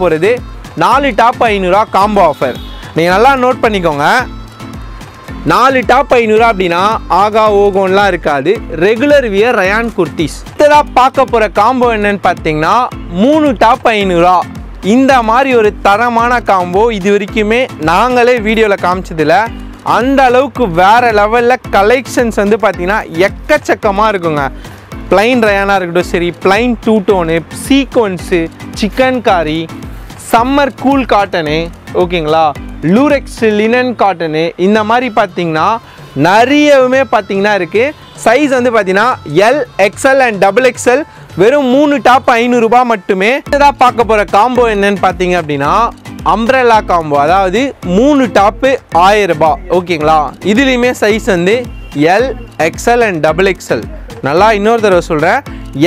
போறது 4 top 500 combo offer. நீங்க நல்லா நோட் பண்ணிக்கோங்க. 4 டாப் 500 அப்படினா ஆகா ஓகோன்லாம் இருக்காது. Regular wear rayon kurtis. இதெல்லாம் பார்க்க போற காம்போ என்னன்னு பாத்தீங்கன்னா 3 டாப் 500. இந்த மாதிரி ஒரு தரமான காம்போ இதுவரைக்குமே நாங்களே வீடியோல காமிச்சதுல அந்த அளவுக்கு வேற லெவல்ல கலெக்ஷன்ஸ் வந்து பாத்தீங்கன்னா எக்கச்சக்கமா இருக்குங்க. Plain Rayana இருக்கட்டும் சரி, plain two tone, sequence, chicken curry, summer cool cotton, ஓகேங்களா, lurex linen cotton, இந்த மாதிரி பார்த்தீங்கன்னா நிறையவே பார்த்தீங்கன்னா இருக்கு. சைஸ் வந்து பார்த்தீங்கன்னா L, XL and double XL. வெறும் 3 டாப் 500 ரூபாய் மட்டுமே. இதான் பார்க்க போகிற காம்போ என்னன்னு பார்த்தீங்க அப்படின்னா அம்ப்ரெல்லா காம்போ, அதாவது 3 டாப்பு 1000 ரூபாய். ஓகேங்களா, இதுலேயுமே சைஸ் வந்து L, XL and double XL. நல்லா இன்னொரு தடவை சொல்கிறேன்,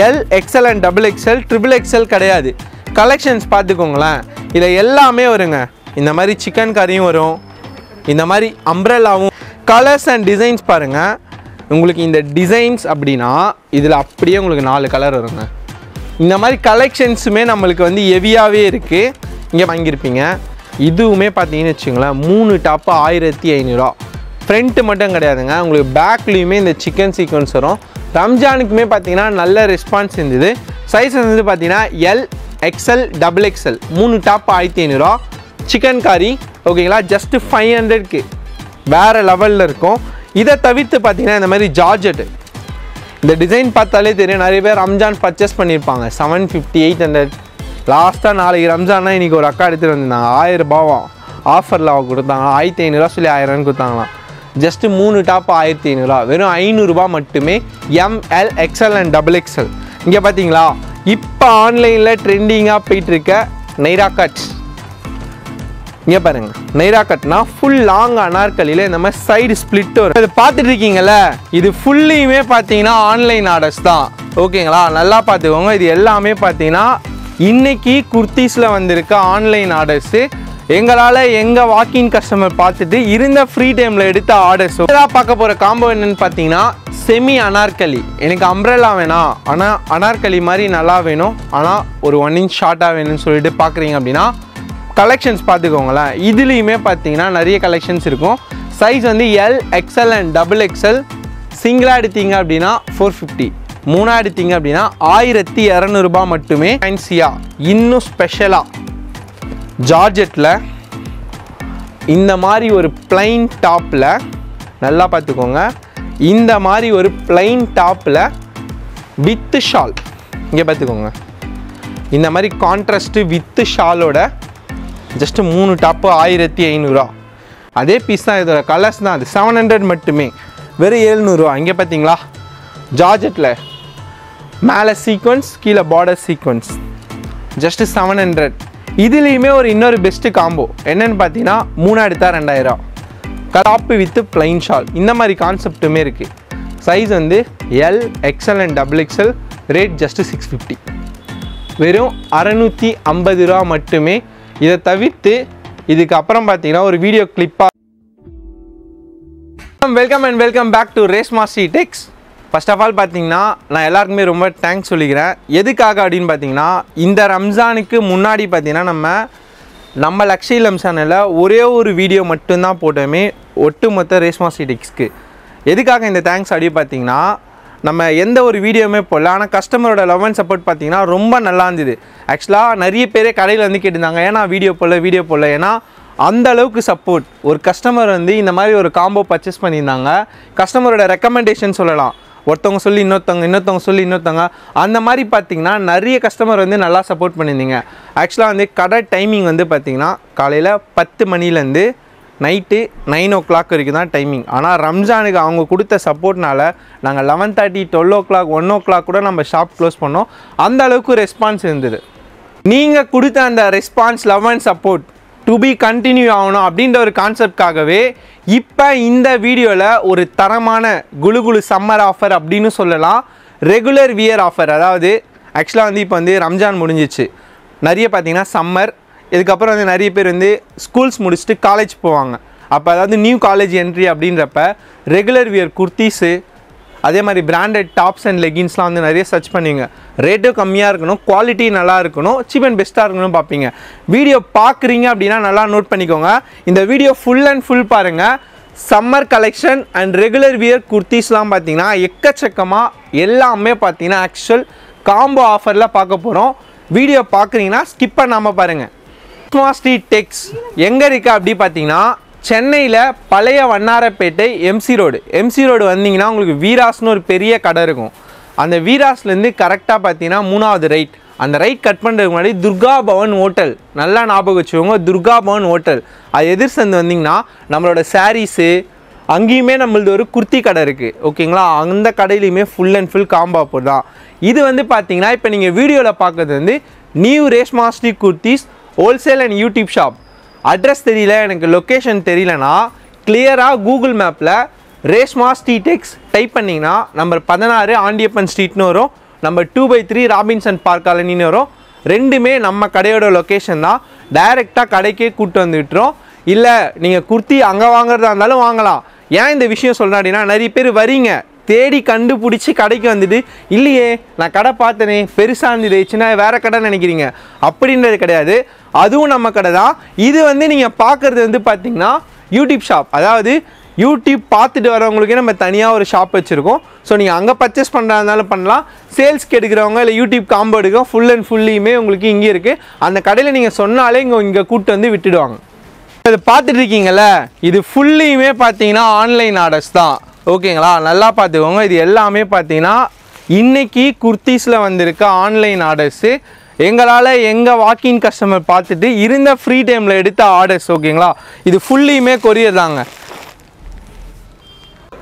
L, XL and double XL, triple XL கிடையாது. கலெக்ஷன்ஸ் பார்த்துக்கோங்களேன், இதில் எல்லாமே வருங்க. இந்த மாதிரி சிக்கன் கறியும் வரும், இந்த மாதிரி அம்ப்ரெல்லாவும். கலர்ஸ் அண்ட் டிசைன்ஸ் பாருங்கள், உங்களுக்கு இந்த டிசைன்ஸ் அப்படின்னா இதில் அப்படியே உங்களுக்கு 4 கலர் வருங்க. இந்த மாதிரி கலெக்ஷன்ஸுமே நம்மளுக்கு வந்து ஹெவியாகவே இருக்குது. இங்கே வாங்கியிருப்பீங்க. இதுவுமே பார்த்தீங்கன்னு வச்சுங்களேன் 3 டாப்பு 1500. ஃப்ரண்ட்டு மட்டும் கிடையாதுங்க, உங்களுக்கு பேக்லேயுமே இந்த சிக்கன் சீக்வன்ஸ் வரும். ரம்ஜானுக்குமே பார்த்தீங்கன்னா நல்ல ரெஸ்பான்ஸ் இருந்தது. சைஸ் வந்து பார்த்தீங்கன்னா L, XL, double XL, 3 top 1500. Chikankari ஓகேங்களா, ஜஸ்ட்டு 500க்கு வேறு லெவலில் இருக்கும். இதை தவிர்த்து பார்த்தீங்கன்னா இந்த மாதிரி ஜார்ஜெட்டு, இந்த டிசைன் பார்த்தாலே தெரியும் நிறைய பேர் ரம்ஜான் பர்ச்சேஸ் பண்ணியிருப்பாங்க. 750, 800. லாஸ்ட்டாக நாளைக்கு ரம்ஜான்னா இன்றைக்கி ஒரு அக்கா எடுத்துகிட்டு வந்திருந்தாங்க. 1000 ரூபாவும் ஆஃபர்ல கொடுத்தாங்க. 1500 சொல்லி 1000 கொடுத்தாங்களாம். ஜஸ்ட்டு 3 டாப் 1500, வெறும் 500 ரூபா மட்டுமே. M L, XL and double XL. இங்கே பார்த்தீங்களா இப்போ ஆன்லைனில் ட்ரெண்டிங்காக போயிட்டுருக்க நைரா கட்ஸ். இங்கே பாருங்கள், நைரா கட்னா ஃபுல் லாங் அனார்கலியில் இந்த மாதிரி சைடு ஸ்பிளிட் வரும். இது பார்த்துட்டு இருக்கீங்களே, இது ஃபுல்லையுமே பார்த்தீங்கன்னா ஆன்லைன் ஆர்டர்ஸ் தான். ஓகேங்களா, நல்லா பார்த்துக்கோங்க. இது எல்லாமே பார்த்தீங்கன்னா இன்றைக்கி குர்த்தீஸில் வந்திருக்க ஆன்லைன் ஆர்டர்ஸு. எங்களால் எங்கள் வாக்கிங் கஸ்டமர் பார்த்துட்டு இருந்த ஃப்ரீ டைமில் எடுத்த ஆர்டர்ஸ். இதாக பார்க்க போகிற காம்போ என்னென்னு பார்த்தீங்கன்னா செமி அனார்கலி. எனக்கு அம்ப்ரெல்லா வேணாம், ஆனால் அனார்கலி மாதிரி நல்லா வேணும், ஆனால் ஒரு 1 inch ஷார்ட்டாக வேணும்னு சொல்லிட்டு பார்க்குறீங்க அப்படின்னா கலெக்ஷன்ஸ் பார்த்துக்கோங்களேன். இதுலேயுமே பார்த்தீங்கன்னா நிறைய கலெக்ஷன்ஸ் இருக்கும். சைஸ் வந்து L, XL and double XL. சிங்கிளாக எடுத்தீங்க அப்படின்னா 450, மூணாக எடுத்தீங்க அப்படின்னா 1200 ரூபாய் மட்டுமே. ஃபேன்சியா, இன்னும் ஸ்பெஷலாக ஜார்ஜெட்டில் இந்த மாதிரி ஒரு பிளைன் டாப்பில், நல்லா பார்த்துக்கோங்க, இந்த மாதிரி ஒரு பிளைன் டாப்பில் வித்து ஷால். இங்கே பார்த்துக்கோங்க, இந்த மாதிரி கான்ட்ராஸ்ட்டு வித்து ஷாலோட ஜஸ்ட்டு 3 டாப்பு 1500. அதே பீஸ் தான், இதோட கலர்ஸ் தான். அது 700 மட்டுமே, வெறும் 700. இங்கே பார்த்தீங்களா ஜார்ஜெட்டில் மேலே சீக்வன்ஸ், கீழே பார்டர் சீக்வன்ஸ், ஜஸ்ட்டு 700. இதுலேயுமே ஒரு இன்னொரு பெஸ்ட்டு காம்போ என்னென்னு பார்த்தீங்கன்னா 3 எடுத்தால் 2000. டாப்பு வித்து பிளைன் ஷால், இந்த மாதிரி கான்செப்ட்டுமே இருக்குது. சைஸ் வந்து L, XL and double XL. Rate just 650, வெறும் 650 ரூபா மட்டுமே. இதை தவிர்த்து இதுக்கப்புறம் பார்த்தீங்கன்னா ஒரு வீடியோ கிளிப்பாக. Welcome and welcome back to race mastery Tex. First of all பார்த்தீங்கன்னா நான் எல்லாருக்குமே ரொம்ப தேங்க்ஸ் சொல்லிக்கிறேன். எதுக்காக அப்படின்னு பார்த்தீங்கன்னா இந்த ரம்ஜானுக்கு முன்னாடி பார்த்தீங்கன்னா நம்ம லக்ஷரி ரம்ஜானில் ஒரே ஒரு வீடியோ மட்டும்தான் போட்டோமே ஒட்டுமொத்த ரேஷ்மா ஸ்ரீக்கு. எதுக்காக இந்த தேங்க்ஸ் அப்படின்னு பார்த்தீங்கன்னா நம்ம எந்த ஒரு வீடியோவுமே போடல, ஆனால் கஸ்டமரோட லவ் அண்ட் சப்போர்ட் பார்த்தீங்கன்னா ரொம்ப நல்லா இருந்தது. ஆக்சுவலாக நிறைய பேரே கடையில் வந்து கேட்டிருந்தாங்க ஏன்னா வீடியோ போடல. ஏன்னா அந்த அளவுக்கு சப்போர்ட். ஒரு கஸ்டமர் வந்து இந்த மாதிரி ஒரு காம்போ பர்ச்சேஸ் பண்ணியிருந்தாங்க. கஸ்டமரோட ரெக்கமெண்டேஷன் சொல்லலாம். ஒருத்தவங்க சொல்லி இன்னொருத்தவங்க, அந்த மாதிரி பார்த்திங்கன்னா நிறைய கஸ்டமர் வந்து நல்லா சப்போர்ட் பண்ணியிருந்தீங்க. ஆக்சுவலாக வந்து கடை டைமிங் வந்து பார்த்திங்கன்னா காலையில் 10 மணிலேருந்து நைட்டு 9 o'clock வரைக்கும் தான் டைமிங். ஆனால் ரம்ஜானுக்கு அவங்க கொடுத்த சப்போர்ட்னால நாங்கள் 11:30, 12 o'clock, 1 o'clock கூட நம்ம ஷாப் க்ளோஸ் பண்ணோம். அந்த அளவுக்கு ரெஸ்பான்ஸ் இருந்தது. நீங்கள் கொடுத்த அந்த response, love and support to be continue ஆகணும் அப்படின்ற ஒரு கான்செப்டாகவே இப்போ இந்த வீடியோவில் ஒரு தரமான குலுகுலு சம்மர் ஆஃபர் அப்படின்னு சொல்லலாம். ரெகுலர் வியர் ஆஃபர், அதாவது ஆக்சுவலாக வந்து இப்போ வந்து ரம்ஜான் முடிஞ்சிச்சு. நிறைய பார்த்திங்கன்னா சம்மர், இதுக்கப்புறம் வந்து நிறைய பேர் வந்து ஸ்கூல்ஸ் முடிச்சுட்டு காலேஜ் போவாங்க. அப்போ அதாவது நியூ காலேஜ் என்ட்ரி அப்படின்றப்ப ரெகுலர் வியர் குர்த்தீஸு அதே மாதிரி branded tops and leggings லாம் வந்து நிறைய சர்ச் பண்ணுவீங்க ரேட் கம்மியா இருக்கணும் குவாலிட்டி நல்லா இருக்கணும் cheap and best-ஆ இருக்கணும் பாப்பீங்க வீடியோ பாக்குறீங்க அப்படினா நல்லா நோட் பண்ணிக்கோங்க இந்த வீடியோ full and full பாருங்க summer collection and regular wear kurtis லாம் பாத்தீங்கன்னா எக்கச்சக்கமா எல்லாமே பாத்தீங்கன்னா actual combo offer ல பார்க்க போறோம் வீடியோ பாக்குறீங்கனா skip பண்ணாம பாருங்க Race Mastery Techs எங்க இருக்கு அப்படி பாத்தீங்கன்னா சென்னையில பழைய வண்ணாரப்பேட்டை MC road வந்தீங்கன்னா உங்களுக்கு வீராஸ்னு ஒரு பெரிய கடை இருக்கும் அந்த வீராஸ்ல இருந்து கரெக்ட்டா பாத்தீங்கன்னா மூணாவது ரைட் அந்த ரைட் கட் பண்றதுக்கு முன்னாடி துர்கா பவன் ஹோட்டல் நல்லா ஞாபகம் வச்சுக்கோங்க துர்கா பவன் ஹோட்டல் அது எதிர் சந்து வந்தீங்கன்னா நம்மளோட sarees அங்கயுமே நம்மளது ஒரு kurti கடை இருக்கு ஓகேங்களா அந்த கடையிலயே full and full combo offer தான் இது வந்து பாத்தீங்கன்னா இப்போ நீங்க வீடியோல பார்க்கிறது வந்து new Race Mastery kurtis Wholesale and YouTube shop. Address தெரியல எனக்கு location தெரியலனா clear-ஆ Google Map-ல Race Mastery Techs type பண்ணீங்கனா நம்பர் 16 ஆண்டியப்பன் ஸ்ட்ரீட்னு வரும் நம்பர் 2/3 ராபின்சன் பார்க் காலனின்னு வரும் ரெண்டுமே நம்ம கடையோட location தான் டைரக்ட்டா கடைக்கே கூட்டி வந்துட்டோம் இல்ல நீங்க kurti அங்க வாங்குறதா இருந்தாலும் வாங்கலாம் ஏன் இந்த விஷயம் சொல்றேன்னா நிறைய பேர் வரீங்க தேடி கண்டுபிடிச்சி கடைக்கு வந்துது இல்லையே நான் கடை பார்த்தனே பெருசா இருந்துச்சுனா வேற கடை நினைக்கிறீங்க அப்படின்றது கிடையாது அதுவும் நம்ம கடை தான் இது வந்து நீங்க பார்க்கிறது வந்து பாத்தீங்கன்னா YouTube shop அதாவது YouTube பார்த்துட்டு வரவங்களுக்கு நம்ம தனியா ஒரு shop வச்சிருக்கோம் சோ நீங்க அங்க purchase பண்றதானால பண்ணலாம் சேல்ஸ் கேட்கறவங்க இல்ல YouTube combo எடுக்க full and fully-மே உங்களுக்கு இங்க இருக்கு அந்த கடையில நீங்க சொன்னாலே இங்க கூட்டி வந்து விட்டுடுவாங்க இது பார்த்துட்டு இருக்கீங்கல இது fully-மே பாத்தீங்கன்னா ஆன்லைன் ஆர்டர்ஸ் தான் ஓகேங்களா நல்லா பாத்துக்கோங்க இது எல்லாமே பாத்தீனா இன்னைக்கு kurtisல வந்திருக்க ஆன்லைன் ஆர்டர்ஸ் எங்களால எங்க வாக்கிங் கஸ்டமர் பார்த்துட்டு இருந்த ஃப்ரீ டைம்ல எடுத்த ஆர்டர்ஸ் ஓகேங்களா இது ஃபுல்லிமே கொரியர் தாங்க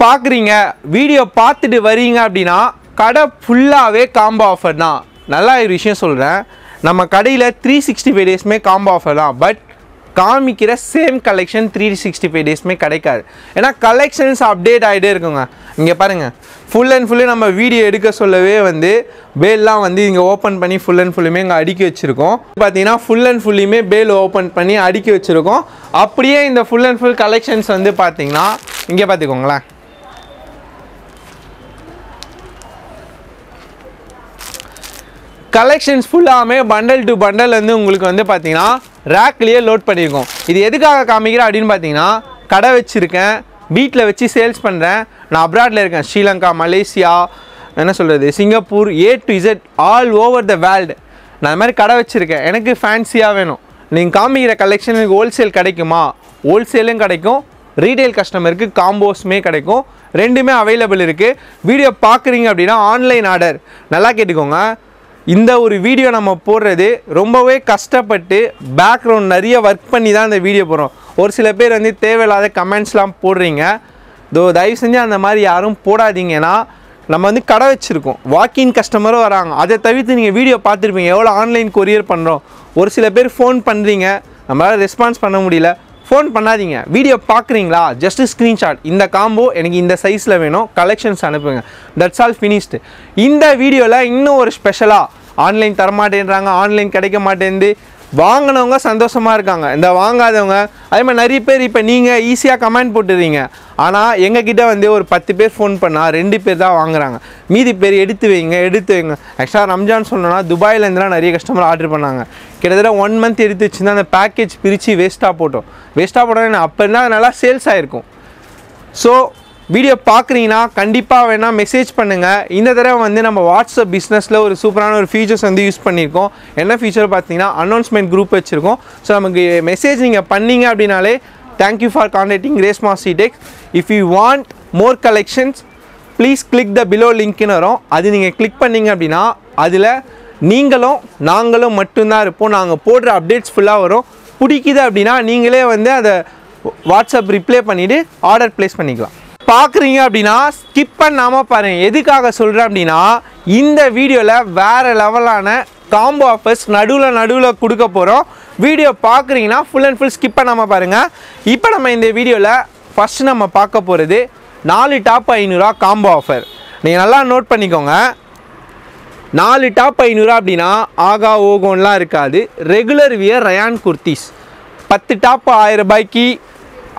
பாக்குறீங்க வீடியோ பார்த்துட்டு வரீங்க அப்படினா கடை ஃபுல்லாவே காம்போ ஆஃபர் தான் நல்லா ஒரு விஷயம் சொல்றேன் நம்ம கடையில 365 டேஸ்மே காம்போ ஆஃபர் தான் பட் காமிக்கிற சேம் கலெக்ஷன் 365 டேஸ்மே கிடைக்காது ஏனா கலெக்ஷன்ஸ் அப்டேட் ஆயிட்டே இருக்குங்க இங்க பாருங்க full and fully நம்ம வீடியோ எடுக்க சொல்லவே வந்து பேல்லாம் வந்து இங்க ஓபன் பண்ணி full and fully-மே இங்க அடிக்கி வச்சிருக்கோம் பாத்தீங்கன்னா full and fully-மே பேல் ஓபன் பண்ணி அடிக்கி வச்சிருக்கோம் அப்படியே இந்த full and full கலெக்ஷன்ஸ் வந்து பாத்தீங்கன்னா இங்க பாத்துக்கோங்களா கலெக்ஷன்ஸ் ஃபுல்லாமே bundle to bundle வந்து உங்களுக்கு வந்து பாத்தீங்கன்னா ராக்லயே லோட் பண்ணிருக்கோம் இது எதுக்காக காமிக்கிறேன் அப்படினு பாத்தீங்கன்னா கடை வச்சிருக்கேன் வீட்ல வச்சி சேல்ஸ் பண்றேன் நான் அப்ராட்ல இருக்கேன் ஸ்ரீலங்கா மலேசியா என்ன சொல்றது Singapore A to Z all over the world நான் மாதிரி கடை வச்சிருக்கேன் எனக்கு ஃபேன்சியா வேணும் நீங்க காமிக்கிற கலெக்ஷன் உங்களுக்கு ஹோல்சேல் கிடைக்குமா ஹோல்சேலும் கிடைக்கும் ரீடெயில் கஸ்டமருக்கு காம்போஸ்மே கிடைக்கும் ரெண்டுமே அவேலபிள் இருக்கு வீடியோ பாக்குறீங்க அப்படினா ஆன்லைன் ஆர்டர் நல்லா கேட்டுக்கோங்க இந்த ஒரு வீடியோ நம்ம போடுறது ரொம்பவே கஷ்டப்பட்டு பேக்ரவுண்ட் நிறைய வர்க் பண்ணி தான் இந்த வீடியோ போறோம் ஒரு சில பேர் வந்து தேவையில்லாத கமெண்ட்ஸ்லாம் போடுறீங்க தயவு செஞ்சு அந்த மாதிரி யாரும் போடாதீங்கனா நம்ம வந்து கடை வச்சிருக்கோம் வாக்கிங் கஸ்டமரும் வராங்க அதை தவிர்த்து நீங்க வீடியோ பார்த்திருப்பீங்க எவ்வளவு ஆன்லைன் courier பண்றோம் ஒரு சில பேர் ஃபோன் பண்றீங்க நம்மளால ரெஸ்பான்ஸ் பண்ண முடியல ஃபோன் பண்ணாதீங்க வீடியோ பாக்குறீங்களா ஜஸ்ட் ஸ்கிரீன்ஷாட் இந்த காம்போ எனக்கு இந்த சைஸ்ல வேணும் கலெக்ஷன்ஸ் அனுப்புங்க தட்ஸ் ஆல் finished இந்த வீடியோல இன்னும் ஒரு ஸ்பெஷலா ஆன்லைன் தர மாட்டேன்றாங்க ஆன்லைன் கிடைக்க மாட்டேங்குது வாங்குனவங்க சந்தோஷமா இருக்காங்க இந்த வாங்காதவங்க அதே மாதிரி நிறைய பேர் இப்போ நீங்க ஈஸியா கமெண்ட் போட்டுறீங்க ஆனா எங்க கிட்ட வந்து ஒரு 10 பேர் ஃபோன் பண்ணா 2 பேர் தான் வாங்குறாங்க மீதி பேர் எடுத்து வைங்க एक्चुअली ரம்ஜான் சொன்னனா துபாயில இருந்தலாம் நிறைய கஸ்டமர் ஆர்டர் பண்ணாங்க கிட்டத்தட்ட 1 month எடுத்து வச்சிருந்தா அந்த பேக்கேஜ் பிரிச்சி வேஸ்டா போட்டோம் அப்பனா நல்லா சேல்ஸ் ஆயிருக்கும் சோ வீடியோ பாக்குறீங்கனா கண்டிப்பா வேணா மெசேஜ் பண்ணுங்க இந்த தடவை வந்து நம்ம வாட்ஸ்அப் பிசினஸ்ல ஒரு சூப்பரான ஒரு ஃபீச்சர்ஸ் வந்து யூஸ் பண்ணிருக்கோம் என்ன ஃபீச்சர் பாத்தீங்கன்னா அனௌன்ஸ்மென்ட் குரூப் வச்சிருக்கோம் சோ நமக்கு மெசேஜ் நீங்க பண்ணீங்க அப்படினாலே thank you for contacting Grace Maasitex Techs if you want more collections please click the below link ன்னு வரும் அது நீங்க click பண்ணீங்க அப்படினா அதுல நீங்களும் நாங்களும் மட்டும் தான் இருப்போம் நாங்க போடுற அப்டேட்ஸ் ஃபுல்லா வரும் பிடிக்குது அப்படினா நீங்களே வந்து அத வாட்ஸ்அப் ரிப்ளை பண்ணிட்டு ஆர்டர் பிளேஸ் பண்ணிக்கலாம் பாக்குறீங்க அப்படினா ஸ்கிப் பண்ணாம பாருங்க எதுக்காக சொல்றேன் அப்படினா இந்த வீடியோல வேற லெவலான காம்போ ஆஃபர்ஸ் நடுவுல கொடுக்க போறோம் வீடியோ பாக்குறீங்கனா full and full skip பண்ணாம பாருங்க இப்போ நம்ம இந்த வீடியோல ஃபர்ஸ்ட் நம்ம பார்க்க போறது 4 டாப் 500 காம்போ ஆஃபர் நீங்க நல்லா நோட் பண்ணிக்கோங்க 4 டாப் 500 அப்படினா ஆகா ஓகோன்லாம் இருக்காது regular wear rayon kurtis 10 top 1000 ரூபாய்க்கு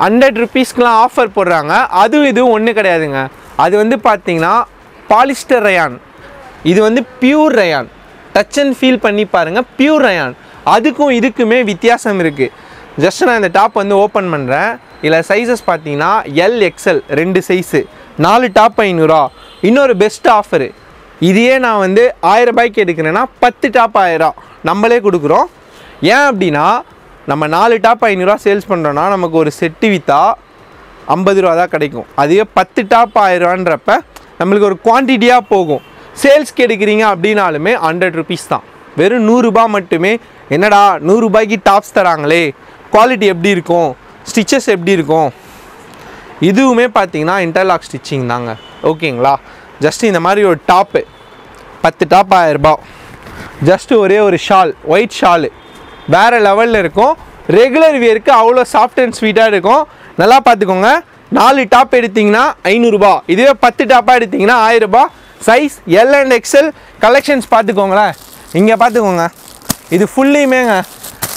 100 rupees-க்குலாம் ஆஃபர் போடுறாங்க அது இது ஒண்ணு கிடையாதுங்க அது வந்து பார்த்தீங்கன்னா பாலிஸ்டர் ரயான். இது வந்து pure rayon. Touch and feel பண்ணி பாருங்கள், பியூர் ரயான். அதுக்கும் இதுக்குமே வித்தியாசம் இருக்குது. ஜஸ்ட் நான் இந்த டாப் வந்து ஓப்பன் பண்ணுறேன். இதில் சைஸஸ் பார்த்தீங்கன்னா LXL ரெண்டு சைஸு, 4 டாப் 500. இன்னொரு பெஸ்ட் ஆஃபரு, இதையே நான் வந்து 1000 ரூபாய்க்கு எடுக்கிறேன்னா 10 டாப் 1000 நம்மளே கொடுக்குறோம். ஏன் அப்படின்னா நம்ம 4 டாப் 500 சேல்ஸ் பண்ணுறோன்னா நமக்கு ஒரு செட்டு விற்றா 50 ரூபா தான் கிடைக்கும். அதுவே 10 டாப் 1000 ரூபான்றப்ப நம்மளுக்கு ஒரு குவான்டிட்டியாக போகும். சேல்ஸ்க்கு எடுக்கிறீங்க அப்படின்னாலுமே 100 rupees தான், வெறும் 100 ரூபா மட்டுமே. என்னடா 100 ரூபாய்க்கு டாப்ஸ் தராங்களே, குவாலிட்டி எப்படி இருக்கும், ஸ்டிச்சஸ் எப்படி இருக்கும்? இதுவுமே பார்த்தீங்கன்னா இன்டர்லாக் ஸ்டிச்சிங் தாங்க. ஓகேங்களா, ஜஸ்ட் இந்த மாதிரி ஒரு டாப்பு 10 டாப் 1000 ரூபா. ஜஸ்ட்டு ஒரே ஒரு ஷால், ஒயிட் ஷாலு, வேறு லெவலில் இருக்கும். ரெகுலர் வியருக்கு அவ்வளோ சாஃப்ட் அண்ட் ஸ்வீட்டாக இருக்கும். நல்லா பார்த்துக்கோங்க. 4 டாப் எடுத்திங்கன்னா 500 ரூபா, இதுவே 10 டாப்பாக எடுத்திங்கன்னா 1000 ரூபா. Size L and XL. Collections பார்த்துக்கோங்களேன், இங்கே பார்த்துக்கோங்க. இது ஃபுல்லையுமேங்க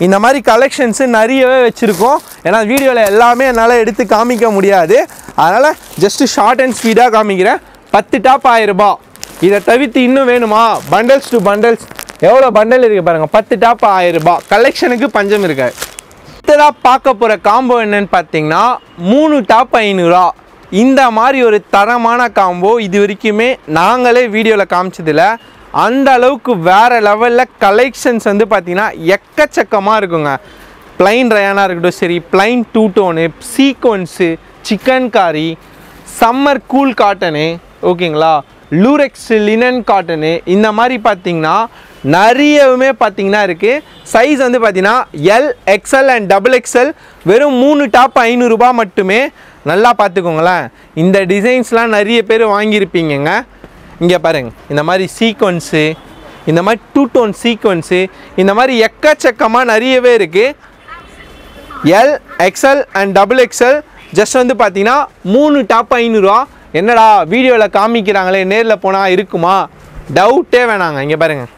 இந்த மாதிரி கலெக்ஷன்ஸு நிறையவே வச்சுருக்கோம். ஏன்னா வீடியோவில் எல்லாமே என்னால் எடுத்து காமிக்க முடியாது, அதனால் ஜஸ்ட்டு ஷார்ட் அண்ட் ஸ்வீடாக காமிக்கிறேன். 10 டாப் 1000 ரூபா. இதை தவிர்த்து இன்னும் வேணுமா, பண்டல்ஸ் டு பண்டல்ஸ். எவ்வளோ பண்டல் இருக்குது பாருங்கள், 10 டாப் 1000 ரூபா. கலெக்ஷனுக்கு பஞ்சம் இருக்காது. அடுத்ததாக பார்க்க போகிற காம்போ என்னன்னு பார்த்தீங்கன்னா 3 டாப் 500. இந்த மாதிரி ஒரு தரமான காம்போ இது வரைக்குமே நாங்களே வீடியோவில் காமிச்சதில்லை. அந்த அளவுக்கு வேறு லெவலில் கலெக்ஷன்ஸ் வந்து பார்த்திங்கன்னா எக்கச்சக்கமாக இருக்குங்க. ப்ளைன் ரயானாக இருக்கட்டும் சரி, plain two tone, sequence, chikankari, summer cool cotton, ஓகேங்களா, லூரெக்ஸ் லினன் காட்டனு, இந்த மாதிரி பார்த்திங்கன்னா நிறையவுமே பார்த்திங்கன்னா இருக்குது. சைஸ் வந்து பார்த்திங்கன்னா L, XL and XXL. வெறும் 3 டாப் 500 ரூபா மட்டுமே. நல்லா பார்த்துக்கோங்களேன், இந்த டிசைன்ஸ்லாம் நிறைய பேர் வாங்கியிருப்பீங்கங்க. இங்கே பாருங்கள், இந்த மாதிரி சீக்வன்ஸு, இந்த மாதிரி டூ டோன் சீக்வன்ஸு, இந்த மாதிரி எக்கச்சக்கமாக நிறையவே இருக்குது. L, XL and XXL. Just வந்து பார்த்தீங்கன்னா 3 டாப் 500 ரூபா. என்னடா வீடியோவில் காமிக்கிறாங்களே, நேரில் போனால் இருக்குமா, டவுட்டே வேணாங்க. இங்கே பாருங்கள்,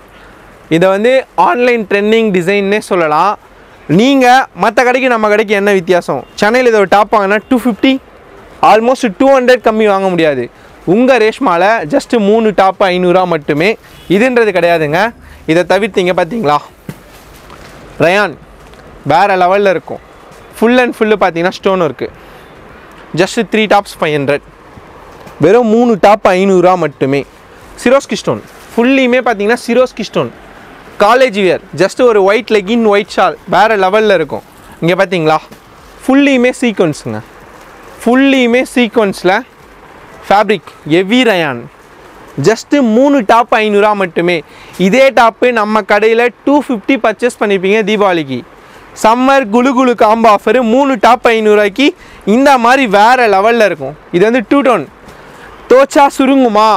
இதை வந்து ஆன்லைன் ட்ரெண்டிங் டிசைன்னே சொல்லலாம். நீங்கள் மற்ற கடைக்கு நம்ம கடைக்கு என்ன வித்தியாசம்? சென்னையில் இதை ஒரு டாப் வாங்கினா 250, ஆல்மோஸ்ட் 200 கம்மி வாங்க முடியாது. உங்கள் ரேஷ்மாவில் ஜஸ்ட்டு 3 டாப் 500 ரூபா மட்டுமே. இதுன்றது கிடையாதுங்க. இதை தவிர்த்திங்க பார்த்தீங்களா, ரயான் வேறு லெவலில் இருக்கும். ஃபுல் அண்ட் ஃபுல்லு பார்த்தீங்கன்னா ஸ்டோன் இருக்குது. ஜஸ்ட்டு 3 டாப்ஸ் 500, வெறும் 3 டாப் 500 ரூபா மட்டுமே. சிரோஸ்கி ஸ்டோன் ஃபுல்லையுமே பார்த்தீங்கன்னா Swarovski stone. College wear, just ஒரு ஒயிட் லெகின், ஒயிட் ஷால், வேறு லெவலில் இருக்கும். இங்கே பார்த்தீங்களா ஃபுல்லையுமே சீக்வன்ஸுங்க. ஃபுல்லையுமே சீக்வன்ஸில் fabric heavy rayon. Just 3 top 500 ரூபா மட்டுமே. இதே டாப்பு நம்ம கடையில் 250 பர்ச்சேஸ் பண்ணியிருப்பீங்க தீபாவளிக்கு. சம்மர் குலுகுலு காம்போ ஆஃபரு, 3 டாப் 500 ரூபாய்க்கு. இந்த மாதிரி வேறு லெவலில் இருக்கும். இது வந்து டூ டோன். தோச்சா சுருங்குமா,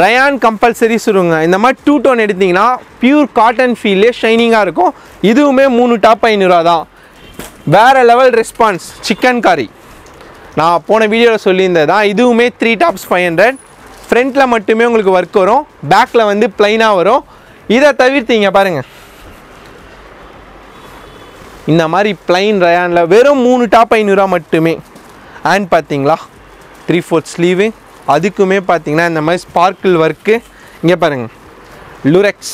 ரயான் கம்பல்சரி சுருங்க. இந்த மாதிரி டூ டோன் எடுத்திங்கன்னா பியூர் காட்டன் ஃபீல்லே ஷைனிங்காக இருக்கும். இதுவுமே 3 டாப் 500 ரூபா தான். வேறு லெவல் ரெஸ்பான்ஸ். சிக்கன் காரி, நான் போன வீடியோவில் சொல்லியிருந்தது தான். இதுவுமே 3 டாப்ஸ் 500. ஃப்ரண்ட்டில் மட்டுமே உங்களுக்கு ஒர்க் வரும், பேக்கில் வந்து ப்ளைனாக வரும். இதை தவிர்த்திங்க பாருங்கள், இந்த மாதிரி ப்ளைன் ரயானில் வெறும் 3 டாப் 500 ரூபா மட்டுமே. அண்ட் பார்த்தீங்களா 3/4 ஸ்லீவு, அதுக்குமே பார்த்தீங்கன்னா இந்த மாதிரி ஸ்பார்க்கிள் ஒர்க்கு. இங்கே பாருங்கள் லூரெக்ஸ்.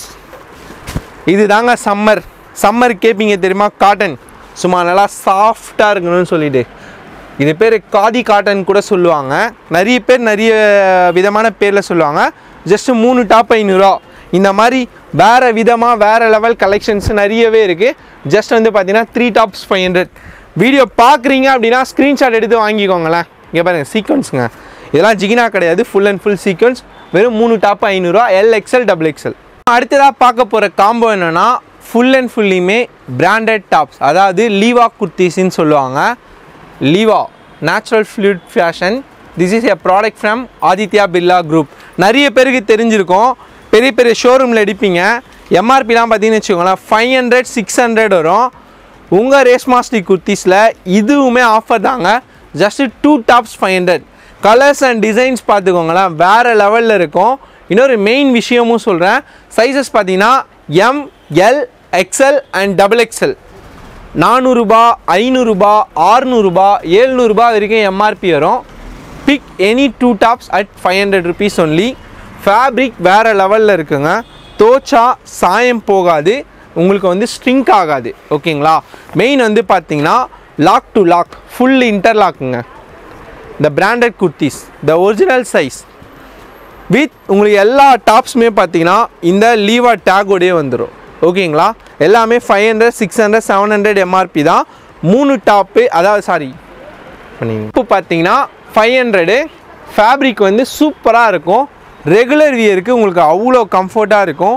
இது தாங்க சம்மர். சம்மர் கேட்பீங்க தெரியுமா, காட்டன் சும்மா நல்லா சாஃப்டாக இருக்கணும்னு சொல்லிவிட்டு. இது பேர் காதி காட்டன் கூட சொல்லுவாங்க, நிறைய பேர் நிறைய விதமான பேரில் சொல்லுவாங்க. ஜஸ்ட்டு 3 டாப் 500 ரூபா. இந்த மாதிரி வேறு விதமாக வேறு லெவல் கலெக்ஷன்ஸ் நிறையவே இருக்குது. ஜஸ்ட் வந்து பார்த்தீங்கன்னா 3 டாப்ஸ் 500. வீடியோ பார்க்குறீங்க அப்படின்னா ஸ்க்ரீன்ஷாட் எடுத்து வாங்கிக்கோங்களேன். இங்கே பாருங்கள் சீக்வன்ஸுங்க, இதெல்லாம் ஜிகினா கிடையாது, ஃபுல் அண்ட் ஃபுல் சீக்வன்ஸ். வெறும் 3 டாப் 500 ரூபா. L, XL, XXL. அடுத்ததாக பார்க்க போகிற காம்போ என்னென்னா ஃபுல் அண்ட் ஃபுல்லியுமே பிராண்டட் டாப்ஸ், அதாவது லீவா குர்த்திஸ்ன்னு சொல்லுவாங்க. Liva natural fluid fashion. This is a product from Aditya Birla group. நிறைய பேருக்கு தெரிஞ்சிருக்கும், பெரிய பெரிய ஷோரூமில் எடுப்பீங்க. MRPலாம் பார்த்தீங்கன்னு வச்சுக்கோங்களேன் 500, 600 வரும். உங்கள் ரேஸ்மாஸ்டி குர்த்திஸில் இதுவுமே ஆஃபர் தாங்க. Just 2 tops 500. Colours and designs பார்த்துக்கோங்களேன், வேறு லெவலில் இருக்கும். இன்னொரு மெயின் விஷயமும் சொல்கிறேன், சைஸஸ் பார்த்தீங்கன்னா M, L, XL and XXL. 400 ரூபா, 500 ரூபா, 600 ரூபா, 700 ரூபா வரைக்கும் MRP வரும். Pick any two tops at 500 rupees only. Fabric vera level la irukanga, thocha saayam pogade, ungalku vandu shrink agade, okayla. Main vandu pathina lock to lock full interlock nga. The branded kurtis, the original size with ungalku ella tops me pathina inda Leva tag ode vandru, okayla. Ellame 500 600 700 MRP da, moonu top adha sorry ipo pathina 500 fabric vandu super ah irukum. Regular wear ku ungalku avlo comfort ah irukum,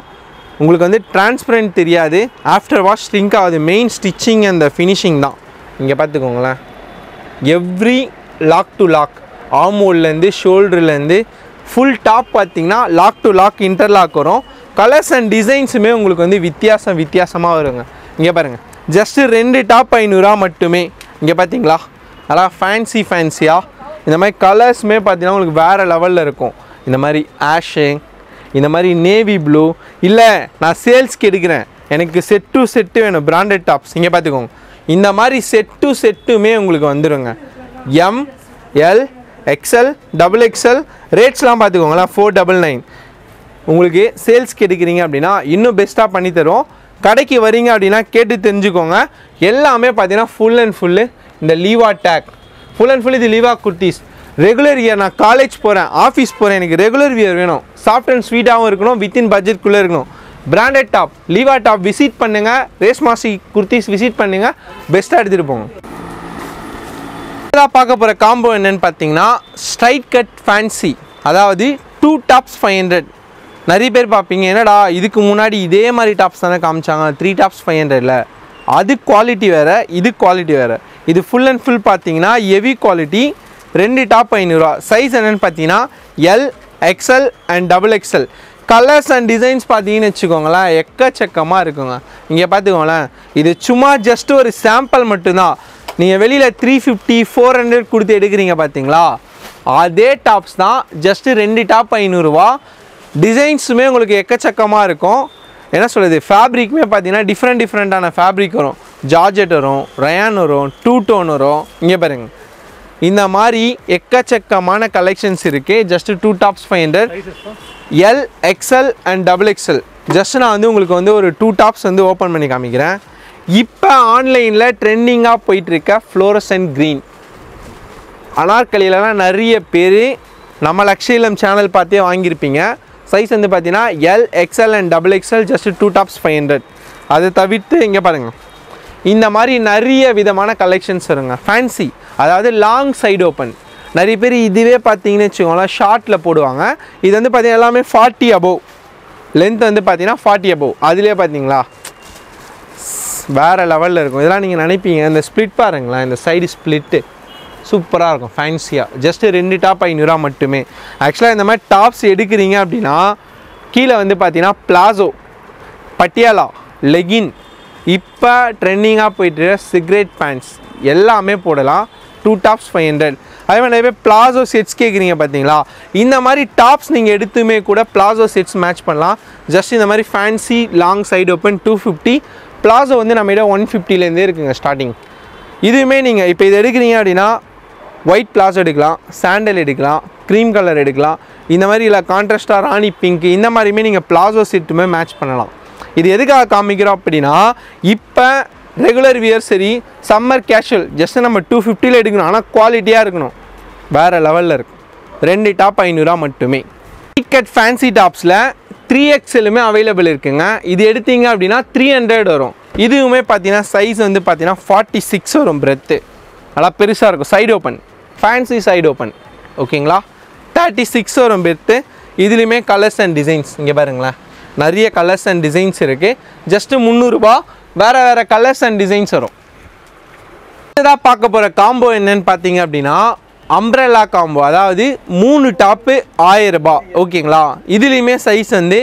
ungalku vandu transparent theriyade, after wash shrink avadhu. Main stitching and the finishing da inga pathukongala. Every lock to lock arm hole la irundhu shoulder la irundhu full top pathina lock to lock interlock varum. Colors and designs me ungalku vandu vithyasam vithyasama varunga. Inga parunga, just rendu top 500 mattume. Inga pathingala ala fancy fancy ah indha mari colors me pathina ungalku vera level la irukum. In the mari ash, in the mari navy blue, illa na sales kedukuren enakku set to set venum branded tops. Inga pathukonga, indha mari set to set me ungalku vandrunga. M L XL double XL rates la pathukonga 499 ungalku sales kedukringa appadina innum best ah panni therom. Kadaikku varinga appadina ketu therinjikonga. Ellame pathina full and full inda Leva tag, full and full idu Leva kurtis. Regular year na college poren, office poren, enak regular wear venum, soft and sweet ah irukanum, within budget kulla irukanum. Branded top Leva top visit pannunga, Race Mastery kurtis visit pannunga, best ah eduthu ponga. Idha paaka pora combo enna nu pathina straight cut fancy, adhavadhu two tops 500. Nariya per paapinga enada idukku munadi idhe mari tops dhaan kaamichaanga, three tops 500 la. Adu quality vera, idu quality vera. Idu full and full pathina heavy quality. Rendi top 500. Size enna pathina L XL and double XL. Colors and designs pathina vechukongala ekkachekkama irukunga. Inga pathukongala, idu chuma just or sample mattum da. Neenga velila 350 400 kuduthu edukringa pathingala, adhe tops da just rendi top 500. Designs me ungalku ekkachekkama irukum. Enna solradhu, fabric me pathina different different ana fabric varum. Georgette varum, rayon varum, two tone varum. Inga parunga, இந்த மாதிரி எக்கச்சக்கமான collections இருக்கு. Just two tops 500 L XL and double XL. Just நான் வந்து உங்களுக்கு வந்து ஒரு two tops வந்து ஓப்பன் பண்ணி காமிக்கிறேன். இப்போ ஆன்லைனில் ட்ரெண்டிங்காக போயிட்டு இருக்க ஃப்ளோரசன்ட் க்ரீன் அனார்கலியிலலாம் நிறைய பேர் நம்ம லக்ஷயிலம் சேனல் பார்த்தே வாங்கியிருப்பீங்க. சைஸ் வந்து பார்த்தீங்கன்னா L XL and double XL, just two tops 500. அதை தவிர்த்து இங்கே பாருங்கள், இந்த மாதிரி நிறைய விதமான கலெக்ஷன்ஸ் வருங்க. ஃபேன்சி, அதாவது லாங் சைடு ஓப்பன். நிறைய பேர் இதுவே பார்த்தீங்கன்னு வச்சுக்கோங்களேன் ஷார்ட்டில் போடுவாங்க. இது வந்து பார்த்தீங்கன்னா எல்லாமே 40 அபோவ், லென்த் வந்து பார்த்தீங்கன்னா 40 அபோவ். அதிலே பார்த்தீங்களா வேறு லெவலில் இருக்கும். இதெல்லாம் நீங்கள் நினைப்பீங்க, இந்த ஸ்ப்ளிட் பாருங்களேன், இந்த சைடு ஸ்ப்ளிட்டு சூப்பராக இருக்கும். ஃபேன்சியாக ஜஸ்ட்டு ரெண்டு டாப் 500 மட்டுமே. ஆக்சுவலாக இந்த மாதிரி டாப்ஸ் எடுக்கிறீங்க அப்படின்னா கீழே வந்து பார்த்தீங்கன்னா பிளாசோ, பட்டியாலா, லெகின், இப்போ ட்ரெண்டிங்காக போய்ட்டு சிகரெட் பேண்ட்ஸ் எல்லாமே போடலாம். Two tops 500. அதே மாதிரி நிறைய பேர் பிளாசோ செட்ஸ் கேட்குறீங்க பார்த்தீங்களா. இந்த மாதிரி டாப்ஸ் நீங்கள் எடுத்துமே கூட பிளாசோ செட்ஸ் மேட்ச் பண்ணலாம். ஜஸ்ட் இந்த மாதிரி fancy long side open 250. Palazzo வந்து நம்மகிட்ட 150லேருந்தே இருக்குங்க ஸ்டார்டிங். இதுவுமே நீங்கள் இப்போ இது எடுக்கிறீங்க அப்படின்னா ஒயிட் பிளாசோ எடுக்கலாம், சாண்டல் எடுக்கலாம், க்ரீம் கலர் எடுக்கலாம். இந்த மாதிரி இல்லை கான்ட்ராஸ்டாக ராணி பிங்க், இந்த மாதிரியுமே நீங்கள் பிளாசோ செட்டுமே மேட்ச் பண்ணலாம். இது எதுக்காக காமிக்கிறோம் அப்படின்னா, இப்போ ரெகுலர் வியர் சரி, சம்மர் கேஷுவல் ஜஸ்ட்டு நம்ம 250ல் எடுக்கணும். ஆனால் குவாலிட்டியாக இருக்கணும், வேறு லெவலில் இருக்கும். ரெண்டு டாப் 500 மட்டுமே. டிக்கெட் ஃபேன்சி டாப்ஸில் 3XLமே அவைலபிள் இருக்குங்க. இது எடுத்தீங்க அப்படின்னா 300 வரும். இதுவுமே பார்த்தீங்கன்னா சைஸ் வந்து பார்த்தீங்கன்னா 46 வரும். பிரெத்து நல்லா பெருசாக இருக்கும். Side open fancy side open, ஓகேங்களா. 36 வரும் பிரெத்து. இதுலேயுமே கலர்ஸ் அண்ட் டிசைன்ஸ் இங்கே பாருங்களேன், நிறைய கலர்ஸ் அண்ட் டிசைன்ஸ் இருக்குது. ஜஸ்ட்டு 300 ரூபா. வேறு வேறு கலர்ஸ் அண்ட் டிசைன்ஸ் வரும். இதாக பார்க்க போகிற காம்போ என்னன்னு பார்த்தீங்க அப்படின்னா அம்ப்ரெல்லா காம்போ, அதாவது மூணு டாப்பு 1000 ரூபா, ஓகேங்களா. இதுலேயுமே சைஸ் வந்து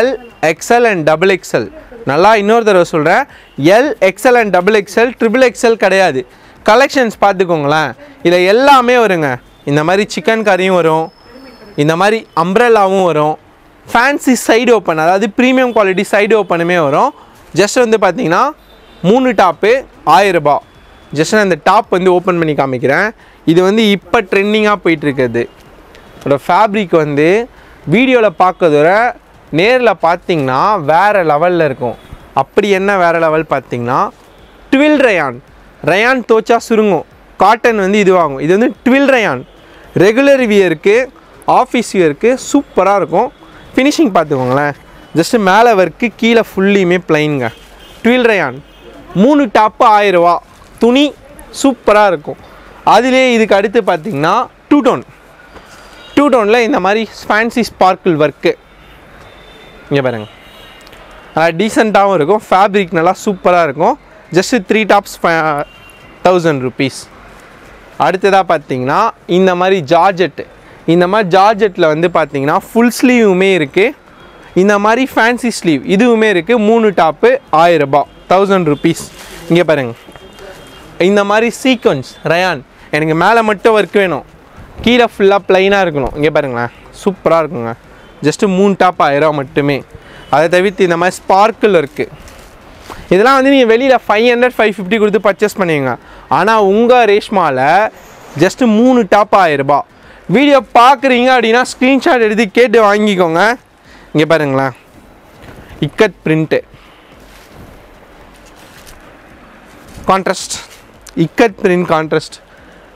L XL and double XL. நல்லா இன்னொரு தடவை சொல்கிறேன், L XL and double XL, triple XL கிடையாது. கலெக்ஷன்ஸ் பார்த்துக்கோங்களேன், இதில் எல்லாமே வருங்க. இந்த மாதிரி சிக்கன் கறியும் வரும், இந்த மாதிரி அம்ப்ரெல்லாவும் வரும், ஃபேன்சி சைடு ஓப்பன் அதாவது ப்ரீமியம் குவாலிட்டி சைடு ஓப்பனுமே வரும். ஜஸ்ட் வந்து பார்த்தீங்கன்னா மூணு டாப்பு 1000 ரூபா. ஜஸ்ட் நான் இந்த டாப் வந்து ஓப்பன் பண்ணி காமிக்கிறேன். இது வந்து இப்ப ட்ரெண்டிங்கா போயிட்டு இருக்குது. இதோட ஃபேப்ரிக் வந்து வீடியோல பார்க்கதோட நேர்ல பாத்தீங்கன்னா வேற லெவல்ல இருக்கும். அப்படி என்ன வேற லெவல் பாத்தீங்கன்னா ட்வில் ரயான். ரயான் தோச்சா சுருங்கும். காட்டன் வந்து இதுவாகும். இது வந்து ட்வில் ரயான். ரெகுலர் வியருக்கு ஆஃபீஸ் வியருக்கு சூப்பரா இருக்கும். ஃபினிஷிங் பாத்துக்கோங்களேன். ஜஸ்ட் மேலே வர்க்கு கீழே ஃபுல்லியுமே பிளைனுங்க. ட்வில் ரயான் 3 டாப்பு 1000 ரூபா. துணி சூப்பராக இருக்கும். அதிலே இதுக்கு அடுத்து பார்த்திங்கன்னா டூ டோனில் இந்த மாதிரி ஃபேன்சி ஸ்பார்க்கிள் ஒர்க்கு இங்கே பாருங்கள். டீசெண்டாகவும் இருக்கும். ஃபேப்ரிக் நல்லா சூப்பராக இருக்கும். Just 3 tops 1000 rupees. அடுத்ததாக பார்த்திங்கன்னா இந்த மாதிரி ஜார்ஜெட்டு. இந்த மாதிரி ஜார்ஜெட்டில் வந்து பார்த்திங்கன்னா ஃபுல் ஸ்லீவுமே இருக்குது. இந்த மாதிரி ஃபேன்சி ஸ்லீவ் இதுவுமே இருக்குது. 3 டாப்பு 1000 ரூபா 1000 rupees. இங்கே பாருங்கள். இந்த மாதிரி சீக்வன்ஸ் ரயான். எனக்கு மேலே மட்டும் ஒர்க் வேணும், கீழே ஃபுல்லாக ப்ளைனாக இருக்கணும். இங்கே பாருங்களேன், சூப்பராக இருக்குங்க. ஜஸ்ட்டு 3 டாப் 1000 ரூபா மட்டுமே. அதை தவிர்த்து இந்த மாதிரி ஸ்பார்க்கிள் இருக்குது. இதெல்லாம் வந்து நீங்கள் வெளியில் 500 550 கொடுத்து பர்ச்சேஸ் பண்ணுவீங்க. ஆனால் உங்கள் ரேஷ்மாவில் ஜஸ்ட்டு 3 டாப் 1000 ரூபா. வீடியோ பார்க்குறீங்க அப்படின்னா ஸ்க்ரீன்ஷாட் எடுத்து கேட்டு வாங்கிக்கோங்க. இங்கே பாருங்களேன், ikat print contrast, ikat print contrast.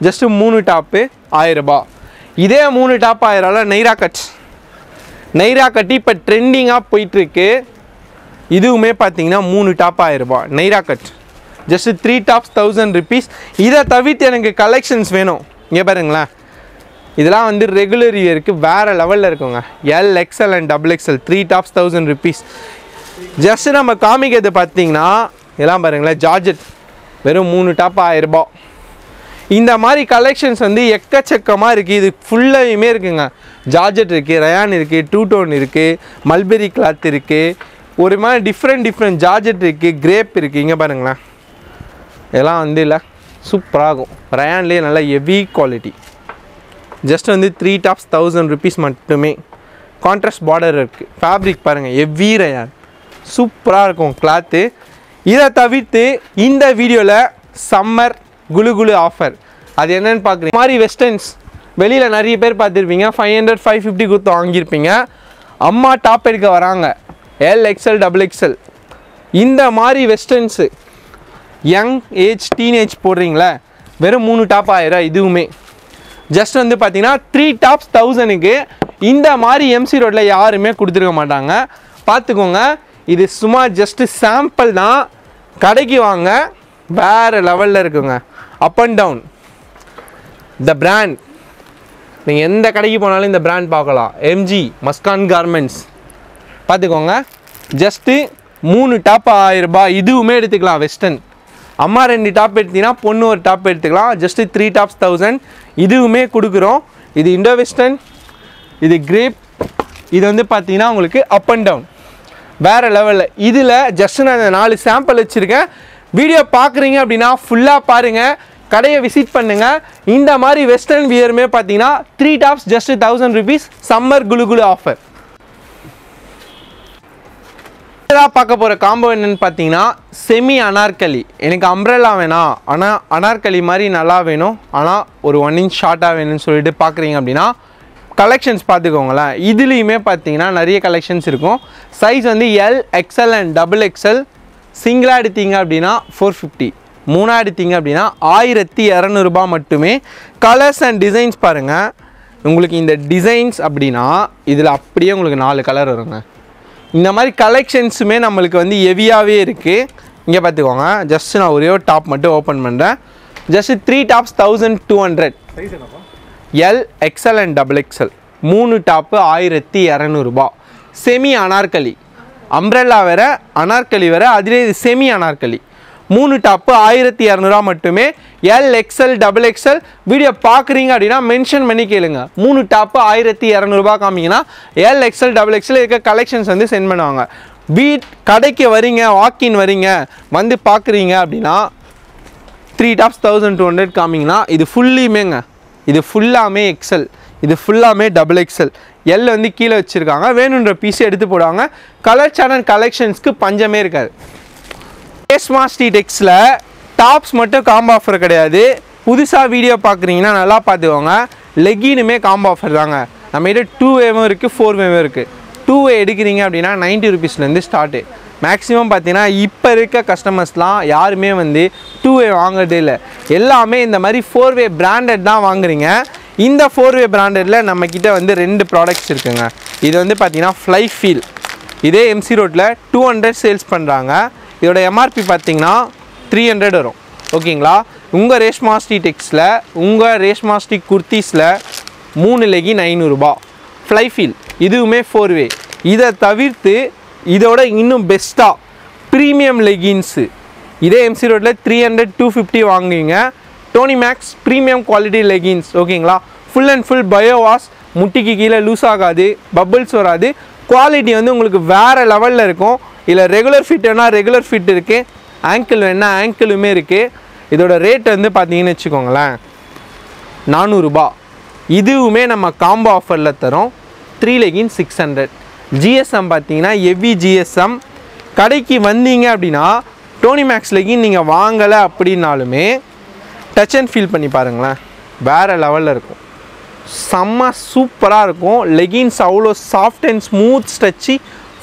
Just 3 top 1000 ரூபா. இதே 3 டாப் 1000 ரூபாவில் நைரா கட் இப்போ ட்ரெண்டிங்காக போயிட்டுருக்கு. இதுவுமே பார்த்தீங்கன்னா 3 டாப் 1000 ரூபா Naira cut. Just 3 tops 1000 rupees. இதை தவிர்த்து எனக்கு கலெக்ஷன்ஸ் வேணும். இங்கே பாருங்களேன், இதெல்லாம் வந்து ரெகுலர் இயருக்கு வேறு லெவலில் இருக்குங்க. LXL and XXL 3 tops 1000 rupees. Just நம்ம காமிக்கிறது பார்த்தீங்கன்னா இதெல்லாம் பாருங்களேன் ஜார்ஜெட். வெறும் 3 டாப் 1000 ரூபா. இந்த மாதிரி கலெக்ஷன்ஸ் வந்து எக்கச்சக்கமாக இருக்குது. இது ஃபுல்லாகவுமே இருக்குங்க. ஜார்ஜெட் இருக்குது, ரயான் இருக்குது, டூ டோன் இருக்குது, மல்பெரி கிளாத் இருக்குது, ஒரு மாதிரி டிஃப்ரெண்ட் ஜார்ஜெட் இருக்குது, கிரேப் இருக்குது. இங்கே பாருங்களேன், இதெல்லாம் வந்து இல்லை சூப்பராகும். ரயான்லேயே நல்லா ஹெவி குவாலிட்டி. ஜஸ்ட் வந்து 3 டாப்ஸ் 1000 rupees மட்டுமே. கான்ட்ராஸ்ட் பார்டர் இருக்குது. ஃபேப்ரிக் பாருங்கள், ஹெவி ரயான் சூப்பராக இருக்கும் கிளாத்து. இதை தவிர்த்து இந்த வீடியோவில் சம்மர் குலுகுலு ஆஃபர். அது என்னென்னு பார்க்குறீங்க மாதிரி வெஸ்டர்ன்ஸ் வெளியில் நிறைய பேர் பார்த்துருப்பீங்க. 500 550 கொடுத்து வாங்கியிருப்பீங்க. அம்மா டாப் எடுக்க வராங்க. LXL XXL இந்த மாதிரி வெஸ்டர்ன்ஸு யங் ஏஜ் டீனேஜ் போடுறீங்களே, வெறும் 3 டாப் 1000 ரூபா. இதுவுமே ஜஸ்ட் வந்து பார்த்தீங்கன்னா 3 டாப்ஸ் 1000 இந்த மாதிரி எம்சி ரோட்டில் யாருமே கொடுத்துருக்க மாட்டாங்க. பார்த்துக்கோங்க, இது சும்மா ஜஸ்ட்டு சாம்பிள் தான். கடைக்கு வாங்க, வேறு லெவலில் இருக்குங்க. Up and down the brand. நீங்கள் எந்த கடைக்கு போனாலும் இந்த பிராண்ட் பார்க்கலாம். MG Muskan garments. பார்த்துக்கோங்க, ஜஸ்ட்டு 3 டாப் 1000 ரூபா. இதுவுமே எடுத்துக்கலாம் வெஸ்டர்ன். அம்மா 2 டாப் எடுத்திங்கன்னா பொண்ணு 1 டாப் எடுத்துக்கலாம். ஜஸ்ட்டு 3 டாப்ஸ் 1000 இதுவுமே கொடுக்குறோம். இது இண்டோ வெஸ்டர்ன், இது கிரேப். இது வந்து பார்த்தீங்கன்னா உங்களுக்கு அப் அண்ட் டவுன் வேறு லெவலில். இதில் ஜஸ்ட்டு நான் இந்த 4 சாம்பிள் வச்சுருக்கேன். வீடியோ பார்க்குறீங்க அப்படின்னா ஃபுல்லாக பாருங்கள், கடையை விசிட் பண்ணுங்கள். இந்த மாதிரி வெஸ்டர்ன் வியருமே பார்த்தீங்கன்னா 3 டாப்ஸ் ஜஸ்ட்டு 1000 rupees சம்மர் குலுகுலு ஆஃபர். இதாக பார்க்க போகிற காம்போ என்னென்னு பார்த்தீங்கன்னா செமி அனார்கலி. எனக்கு அம்ப்ரெல்லா வேணாம், ஆனால் அனார்கலி மாதிரி நல்லா வேணும், ஆனால் ஒரு 1 inch ஷார்ட்டாக வேணும்னு சொல்லிட்டு பார்க்குறீங்க அப்படின்னா கலெக்ஷன்ஸ் பார்த்துக்கோங்களேன். இதுலேயுமே பார்த்தீங்கன்னா நிறைய கலெக்ஷன்ஸ் இருக்கும். சைஸ் வந்து LXL and XXL. சிங்கிளாக எடுத்தீங்க அப்படின்னா 450, மூணாக எடுத்தீங்க அப்படின்னா 1200 ரூபா மட்டுமே. கலர்ஸ் அண்ட் டிசைன்ஸ் பாருங்கள். உங்களுக்கு இந்த டிசைன்ஸ் அப்படின்னா இதில் அப்படியே உங்களுக்கு 4 கலர் வருங்க. இந்த மாதிரி கலெக்ஷன்ஸுமே நம்மளுக்கு வந்து ஹெவியாகவே இருக்குது. இங்கே பார்த்துக்கோங்க, ஜஸ்ட்டு நான் ஒரே ஒரு டாப் மட்டும் ஓப்பன் பண்ணுறேன். Just 3 tops 1200 LXL and XXL 3 top 1200 ரூபா. செமி அனார்கலி. அம்ப்ரெல்லா வேறு, அனார்கலி வேறு, அதிலே இது செமி அனார்கலி. 3 டாப்பு 1200 ரூபா மட்டுமே. LXL XXL. வீடியோ பார்க்குறீங்க அப்படின்னா மென்ஷன் பண்ணி கேளுங்க. 3 டாப்பு 1200 ரூபா காமிங்கன்னா LXL XXL இருக்க கலெக்ஷன்ஸ் வந்து சென்ட் பண்ணுவாங்க. கடைக்கு வரீங்க, வாக்கின் வரீங்க, வந்து பார்க்குறீங்க அப்படின்னா 3 டாப்ஸ் 1200 காமிங்கன்னா இது ஃபுல்லியுமேங்க. இது ஃபுல்லாமே எக்ஸல், இது ஃபுல்லாமே XXL. L வந்து கீழே வச்சுருக்காங்க. வேணுன்ற பீஸை எடுத்து போடுவாங்க. கலர் சேனல் கலெக்ஷன்ஸ்க்கு பஞ்சமே இருக்காது. Race Mastery Techsல டாப்ஸ் மட்டும் காம்போ ஆஃபர் கிடையாது. புதுசா வீடியோ பாக்குறீங்கன்னா நல்லா பாத்துக்கோங்க. லெகினுமே காம்போ ஆஃபர் தாங்க. நம்மகிட்ட 2 வேவும் இருக்கு 4 வேவும் இருக்கு. 2 வே எடுக்கிறீங்க அப்படின்னா 90 ரூபீஸ்ல இருந்து ஸ்டார்ட். மேக்ஸிமம் பார்த்தீங்கன்னா இப்போ இருக்க கஸ்டமர்ஸ்லாம் யாருமே வந்து 2 வே வாங்குறதே இல்லை, எல்லாமே இந்த மாதிரி 4 வே பிராண்டட் தான் வாங்குறீங்க. இந்த 4 வே பிராண்டடில் நம்மக்கிட்ட வந்து 2 ப்ராடக்ட்ஸ் இருக்குங்க. இது வந்து பார்த்தீங்கன்னா ஃப்ளை ஃபீல், இதே எம்சி ரோட்டில் 200 சேல்ஸ் பண்ணுறாங்க. இதோட எம்ஆர்பி பார்த்தீங்கன்னா 300 வரும். ஓகேங்களா, உங்கள் ரேஷ்மா ஸ்ரி டெக்ஸில் உங்கள் ரேஷ்மா ஸ்ரி குர்த்திஸில் 3 லெகின் 500 ரூபா. ஃப்ளை ஃபீல் இதுவுமே 4 வே. இதை தவிர்த்து இதோட இன்னும் பெஸ்ட்டாக ப்ரீமியம் லெகின்ஸு, இதே எம்சி ரோட்டில் 300 250 வாங்குவீங்க. Tonymax premium quality leggings. ஓகேங்களா, ஃபுல் அண்ட் ஃபுல் பயோவாஷ், முட்டிக்கு கீழே லூஸ் ஆகாது, பபிள்ஸ் வராது, குவாலிட்டி வந்து உங்களுக்கு வேறு லெவலில் இருக்கும். இல்லை ரெகுலர் ஃபிட்டுன்னா ரெகுலர் ஃபிட் இருக்குது, ஆங்கிள் வேணுன்னா ஆங்கிளுமே இருக்குது. இதோட ரேட் வந்து பார்த்தீங்கன்னு வச்சுக்கோங்களேன் 400 ரூபா. இதுவுமே நம்ம காம்போ ஆஃபரில் தரோம். 3 லெகின் 600. ஜிஎஸ்எம் பார்த்தீங்கன்னா ஹெவி ஜிஎஸ்எம். கடைக்கு வந்தீங்க அப்படின்னா டோனிமேக்ஸ் லெகின் நீங்கள் வாங்கலை அப்படின்னாலுமே டச் அண்ட் ஃபீல் பண்ணி பாருங்களேன், வேறு லெவலில் இருக்கும், செம்ம சூப்பராக இருக்கும். லெகின்ஸ் அவ்வளோ soft and smooth stretchy,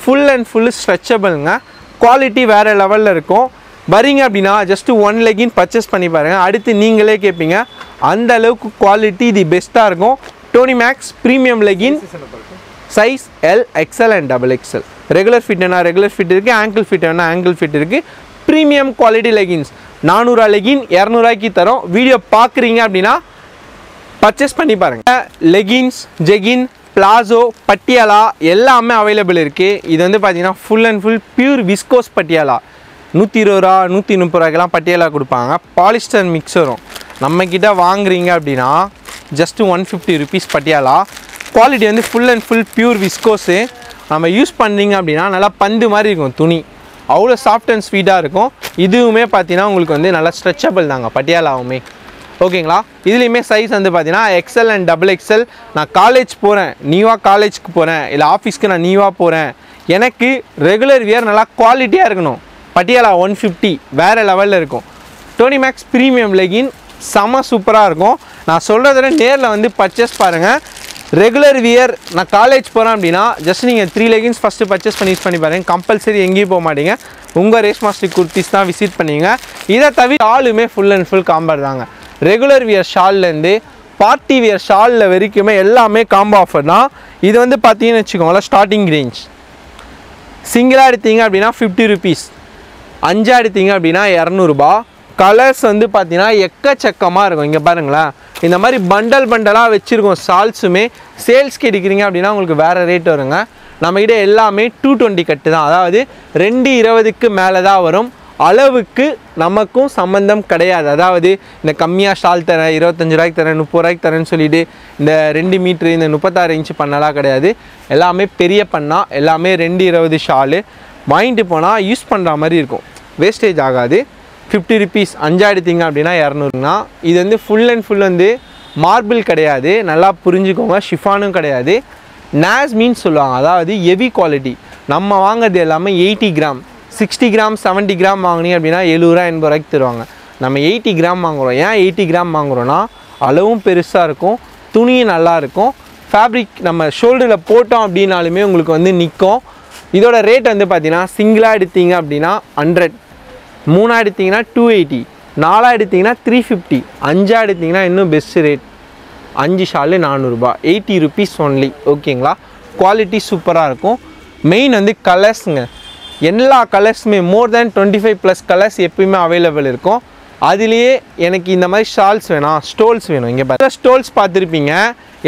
full and full ஸ்ட்ரெச்சபிளுங்க, குவாலிட்டி வேறு லெவலில் இருக்கும். வரீங்க அப்படின்னா ஜஸ்ட்டு 1 லெகின் பர்ச்சேஸ் பண்ணி பாருங்கள், அடுத்து நீங்களே கேட்பீங்க, அந்த அளவுக்கு குவாலிட்டி இது பெஸ்ட்டாக இருக்கும். Tonymax premium legging size L XL and XXL. Regular fit வேணா ரெகுலர் ஃபிட் இருக்குது, ஆங்கிள் ஃபிட் வேணா ஆங்கிள் ஃபிட் இருக்குது. ப்ரீமியம் குவாலிட்டி லெகின்ஸ் 400 லெகின் 200 ரூபாய்க்கு தரோம். வீடியோ பார்க்குறீங்க அப்படின்னா பர்ச்சேஸ் பண்ணி பாருங்கள். லெகின்ஸ், ஜெகின், பிளாசோ, பட்டியாலா எல்லாமே அவைலபிள் இருக்குது. இது வந்து பார்த்தீங்கன்னா full and full pure viscose Patiala. 120 ரூபா 130 ரூபாய்க்கெல்லாம் பட்டியாலா கொடுப்பாங்க. பாலிஸ்டர் மிக்சரும் நம்மக்கிட்ட வாங்குறீங்க அப்படின்னா ஜஸ்ட்டு 150 ரூபீஸ் பட்டியாலா. குவாலிட்டி வந்து full and full pure viscose. நம்ம யூஸ் பண்ணிங்க அப்படின்னா நல்லா பந்து மாதிரி இருக்கும் துணி, அவ்வளோ சாஃப்ட் அண்ட் ஸ்வீட்டாக இருக்கும். இதுவுமே பார்த்தீங்கன்னா உங்களுக்கு வந்து நல்லா ஸ்ட்ரெச்சபிள் தாங்க பட்டியாலாவுமே. ஓகேங்களா, இதுலேயுமே சைஸ் வந்து பார்த்தீங்கன்னா XL and XXL. நான் காலேஜ் போகிறேன், நீவா காலேஜுக்கு போகிறேன், இல்லை ஆஃபீஸ்க்கு நான் நீவா போகிறேன், எனக்கு ரெகுலர் வியர் நல்லா குவாலிட்டியாக இருக்கணும். பட்டியாலா 150 வேறு லெவலில் இருக்கும். டோனிமேக்ஸ் ப்ரீமியம் லெகின் செம சூப்பராக இருக்கும். நான் சொல்கிறத நேரில் வந்து பர்ச்சேஸ் பாருங்கள். ரெகுலர் வியர் நான் காலேஜ் போகிறேன் அப்படின்னா ஜஸ்ட் நீங்கள் 3 லெகின்ஸ் ஃபஸ்ட்டு பர்ச்சேஸ் பண்ணி யூஸ் பண்ணி பாருங்கள். கம்பல்சரி எங்கேயும் போக மாட்டீங்க, உங்கள் ரேஸ் மாஸ்டர் குர்த்திஸ் தான் விசிட் பண்ணுவீங்க. இதை தவிர ஆளுமே ஃபுல் அண்ட் ஃபுல் காம்பர் தாங்க. ரெகுலர் வியர் ஷால்லேருந்து பார்ட்டி வியர் ஷாலில் வரைக்குமே எல்லாமே காம்போ ஆஃபர் தான். இது வந்து பார்த்தீங்கன்னு வச்சுக்கோங்களேன் ஸ்டார்டிங் ரேஞ்ச் சிங்கிளாக எடுத்தீங்க அப்படின்னா 50 ரூபீஸ், 5ஆக எடுத்தீங்க அப்படின்னா 200 ரூபா. கலர்ஸ் வந்து பார்த்தீங்கன்னா எக்கச்சக்கமாக இருக்கும். இங்கே பாருங்களேன், இந்த மாதிரி பண்டல் பண்டலாக வச்சுருக்கோம். ஷால்ஸுமே சேல்ஸ்க்கு எடுக்கிறீங்க அப்படின்னா உங்களுக்கு வேறு ரேட் வருங்க. நம்மகிட்ட எல்லாமே 220 கட்டு தான், அதாவது 220க்கு மேலே தான் வரும். அளவுக்கு நமக்கும் சம்மந்தம் கிடையாது. அதாவது இந்த கம்மியாக ஷால் தரேன் 25 ரூபாய்க்கு தரேன் 30 ரூபாய்க்கு தரேன்னு சொல்லிவிட்டு இந்த 2 மீட்ரு இந்த 36 இன்ச்சு பண்ணலாம் கிடையாது. எல்லாமே பெரிய பண்ணால் எல்லாமே 220 ஷாலு வாங்கிட்டு போனால் யூஸ் பண்ணுற மாதிரி இருக்கும், வேஸ்டேஜ் ஆகாது. 50 ரூபீஸ் 5ஆக எடுத்தீங்க அப்படின்னா 200ங்கண்ணா. இது வந்து ஃபுல் அண்ட் ஃபுல் வந்து மார்பிள் கிடையாது, நல்லா புரிஞ்சுக்கோங்க. ஷிஃபானும் கிடையாது, நாஸ்மின்னு சொல்லுவாங்க. அதாவது ஹெவி குவாலிட்டி. நம்ம வாங்கிறது எல்லாமே 80 கிராம் 60 கிராம் 70 கிராம் வாங்கினீங்க அப்படின்னா 70 ரூபா 80 ரூபாய்க்கு தருவாங்க. நம்ம 80 கிராம் வாங்குகிறோம். ஏன் 80 கிராம் வாங்குகிறோன்னா அளவும் பெருசாக இருக்கும், துணியும் நல்லாயிருக்கும், ஃபேப்ரிக் நம்ம ஷோல்டரில் போட்டோம் அப்படின்னாலுமே உங்களுக்கு வந்து நிற்கும். இதோட ரேட் வந்து பார்த்தீங்கன்னா சிங்கிளாக எடுத்தீங்க அப்படின்னா 100, 3ஆக எடுத்திங்கன்னா 280, 4ஆக எடுத்திங்கன்னா 350, 5ஆக எடுத்திங்கன்னா இன்னும் பெஸ்ட் ரேட். 5 ஷாலு 400 ரூபா, 80 ரூபீஸ் ஒன்லி. ஓகேங்களா, குவாலிட்டி சூப்பராக இருக்கும். மெயின் வந்து கலர்ஸுங்க. எல்லா கலர்ஸுமே மோர் தேன் 25+ கலர்ஸ் எப்பயுமே அவைலபிள் இருக்கும். அதுலேயே எனக்கு இந்த மாதிரி ஷால்ஸ் வேணும், ஸ்டோல்ஸ் வேணும். இங்கே பார்த்தா ஸ்டோல்ஸ் பார்த்துருப்பீங்க,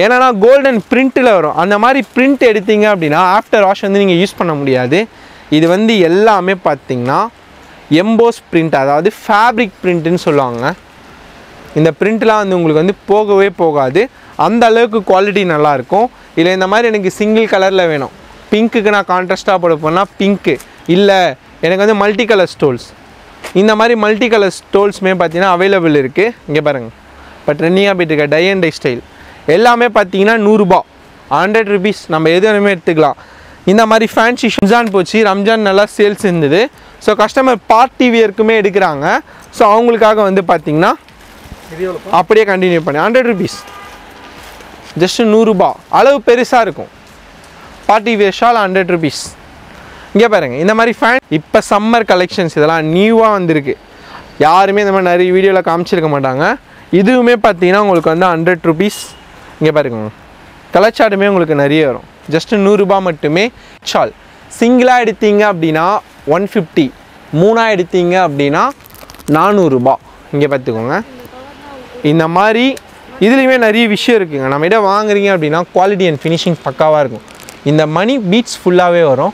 ஏன்னா கோல்டன் பிரிண்ட்டில் வரும். அந்த மாதிரி பிரிண்ட் எடுத்திங்க அப்படின்னா ஆஃப்டர் வாஷ் வந்து நீங்கள் யூஸ் பண்ண முடியாது. இது வந்து எல்லாமே பார்த்திங்கன்னா எம்போஸ் பிரிண்ட், அதாவது ஃபேப்ரிக் பிரிண்ட்டுன்னு சொல்லுவாங்க. இந்த பிரிண்ட்லாம் வந்து உங்களுக்கு வந்து போகவே போகாது, அந்த அளவுக்கு குவாலிட்டி நல்லாயிருக்கும். இல்லை இந்த மாதிரி எனக்கு சிங்கிள் கலரில் வேணும், பிங்க்குக்கு நான் கான்ட்ராஸ்ட்டாக போட போனால் பிங்க்கு, இல்லை எனக்கு வந்து மல்டி கலர் ஸ்டோல்ஸ், இந்த மாதிரி மல்டி கலர் ஸ்டோல்ஸுமே பார்த்தீங்கன்னா அவைலபிள் இருக்குது. இங்கே பாருங்கள், இப்போ ட்ரெண்டிங்காக போய்ட்டு இருக்க டை அண்ட் டை ஸ்டைல் எல்லாமே பார்த்தீங்கன்னா 100 ரூபா 100 ரூபீஸ். நம்ம எது வேணுமே எடுத்துக்கலாம். இந்த மாதிரி ஃபேன்சி ரம்ஜான் போச்சு, ரம்ஜான் நல்லா சேல்ஸ் இருந்தது. ஸோ கஸ்டமர் பார்ட்டி வியருக்குமே எடுக்கிறாங்க. ஸோ அவங்களுக்காக வந்து பார்த்திங்கன்னா அப்படியே கண்டினியூ பண்ணு. 100 rupees ஜஸ்ட் 100 ரூபா. அளவு பெருசாக இருக்கும். Party wear shawl 100 rupees. இங்கே பாருங்கள் இந்த மாதிரி ஃபேன். இப்போ சம்மர் கலெக்ஷன்ஸ் இதெல்லாம் நியூவாக வந்திருக்கு. யாருமே இந்த மாதிரி நிறைய வீடியோவில் காமிச்சிருக்க மாட்டாங்க. இதுவுமே பார்த்தீங்கன்னா உங்களுக்கு வந்து 100 rupees. இங்கே பாருங்க கலச்சாட்டுமே உங்களுக்கு நிறைய வரும். ஜஸ்ட்டு 100 ரூபா மட்டுமே ஷால். சிங்கிளாக எடுத்தீங்க அப்படின்னா 150, மூணாக எடுத்தீங்க அப்படின்னா 400 ரூபா. இங்கே பார்த்துக்கோங்க. இந்த மாதிரி இதுலேயுமே நிறைய விஷயம் இருக்குதுங்க. நம்ம இடம் வாங்குறீங்க அப்படின்னா குவாலிட்டி அண்ட் ஃபினிஷிங் பக்காவாக இருக்கும். இந்த மணி பீட்ஸ் ஃபுல்லாகவே வரும்.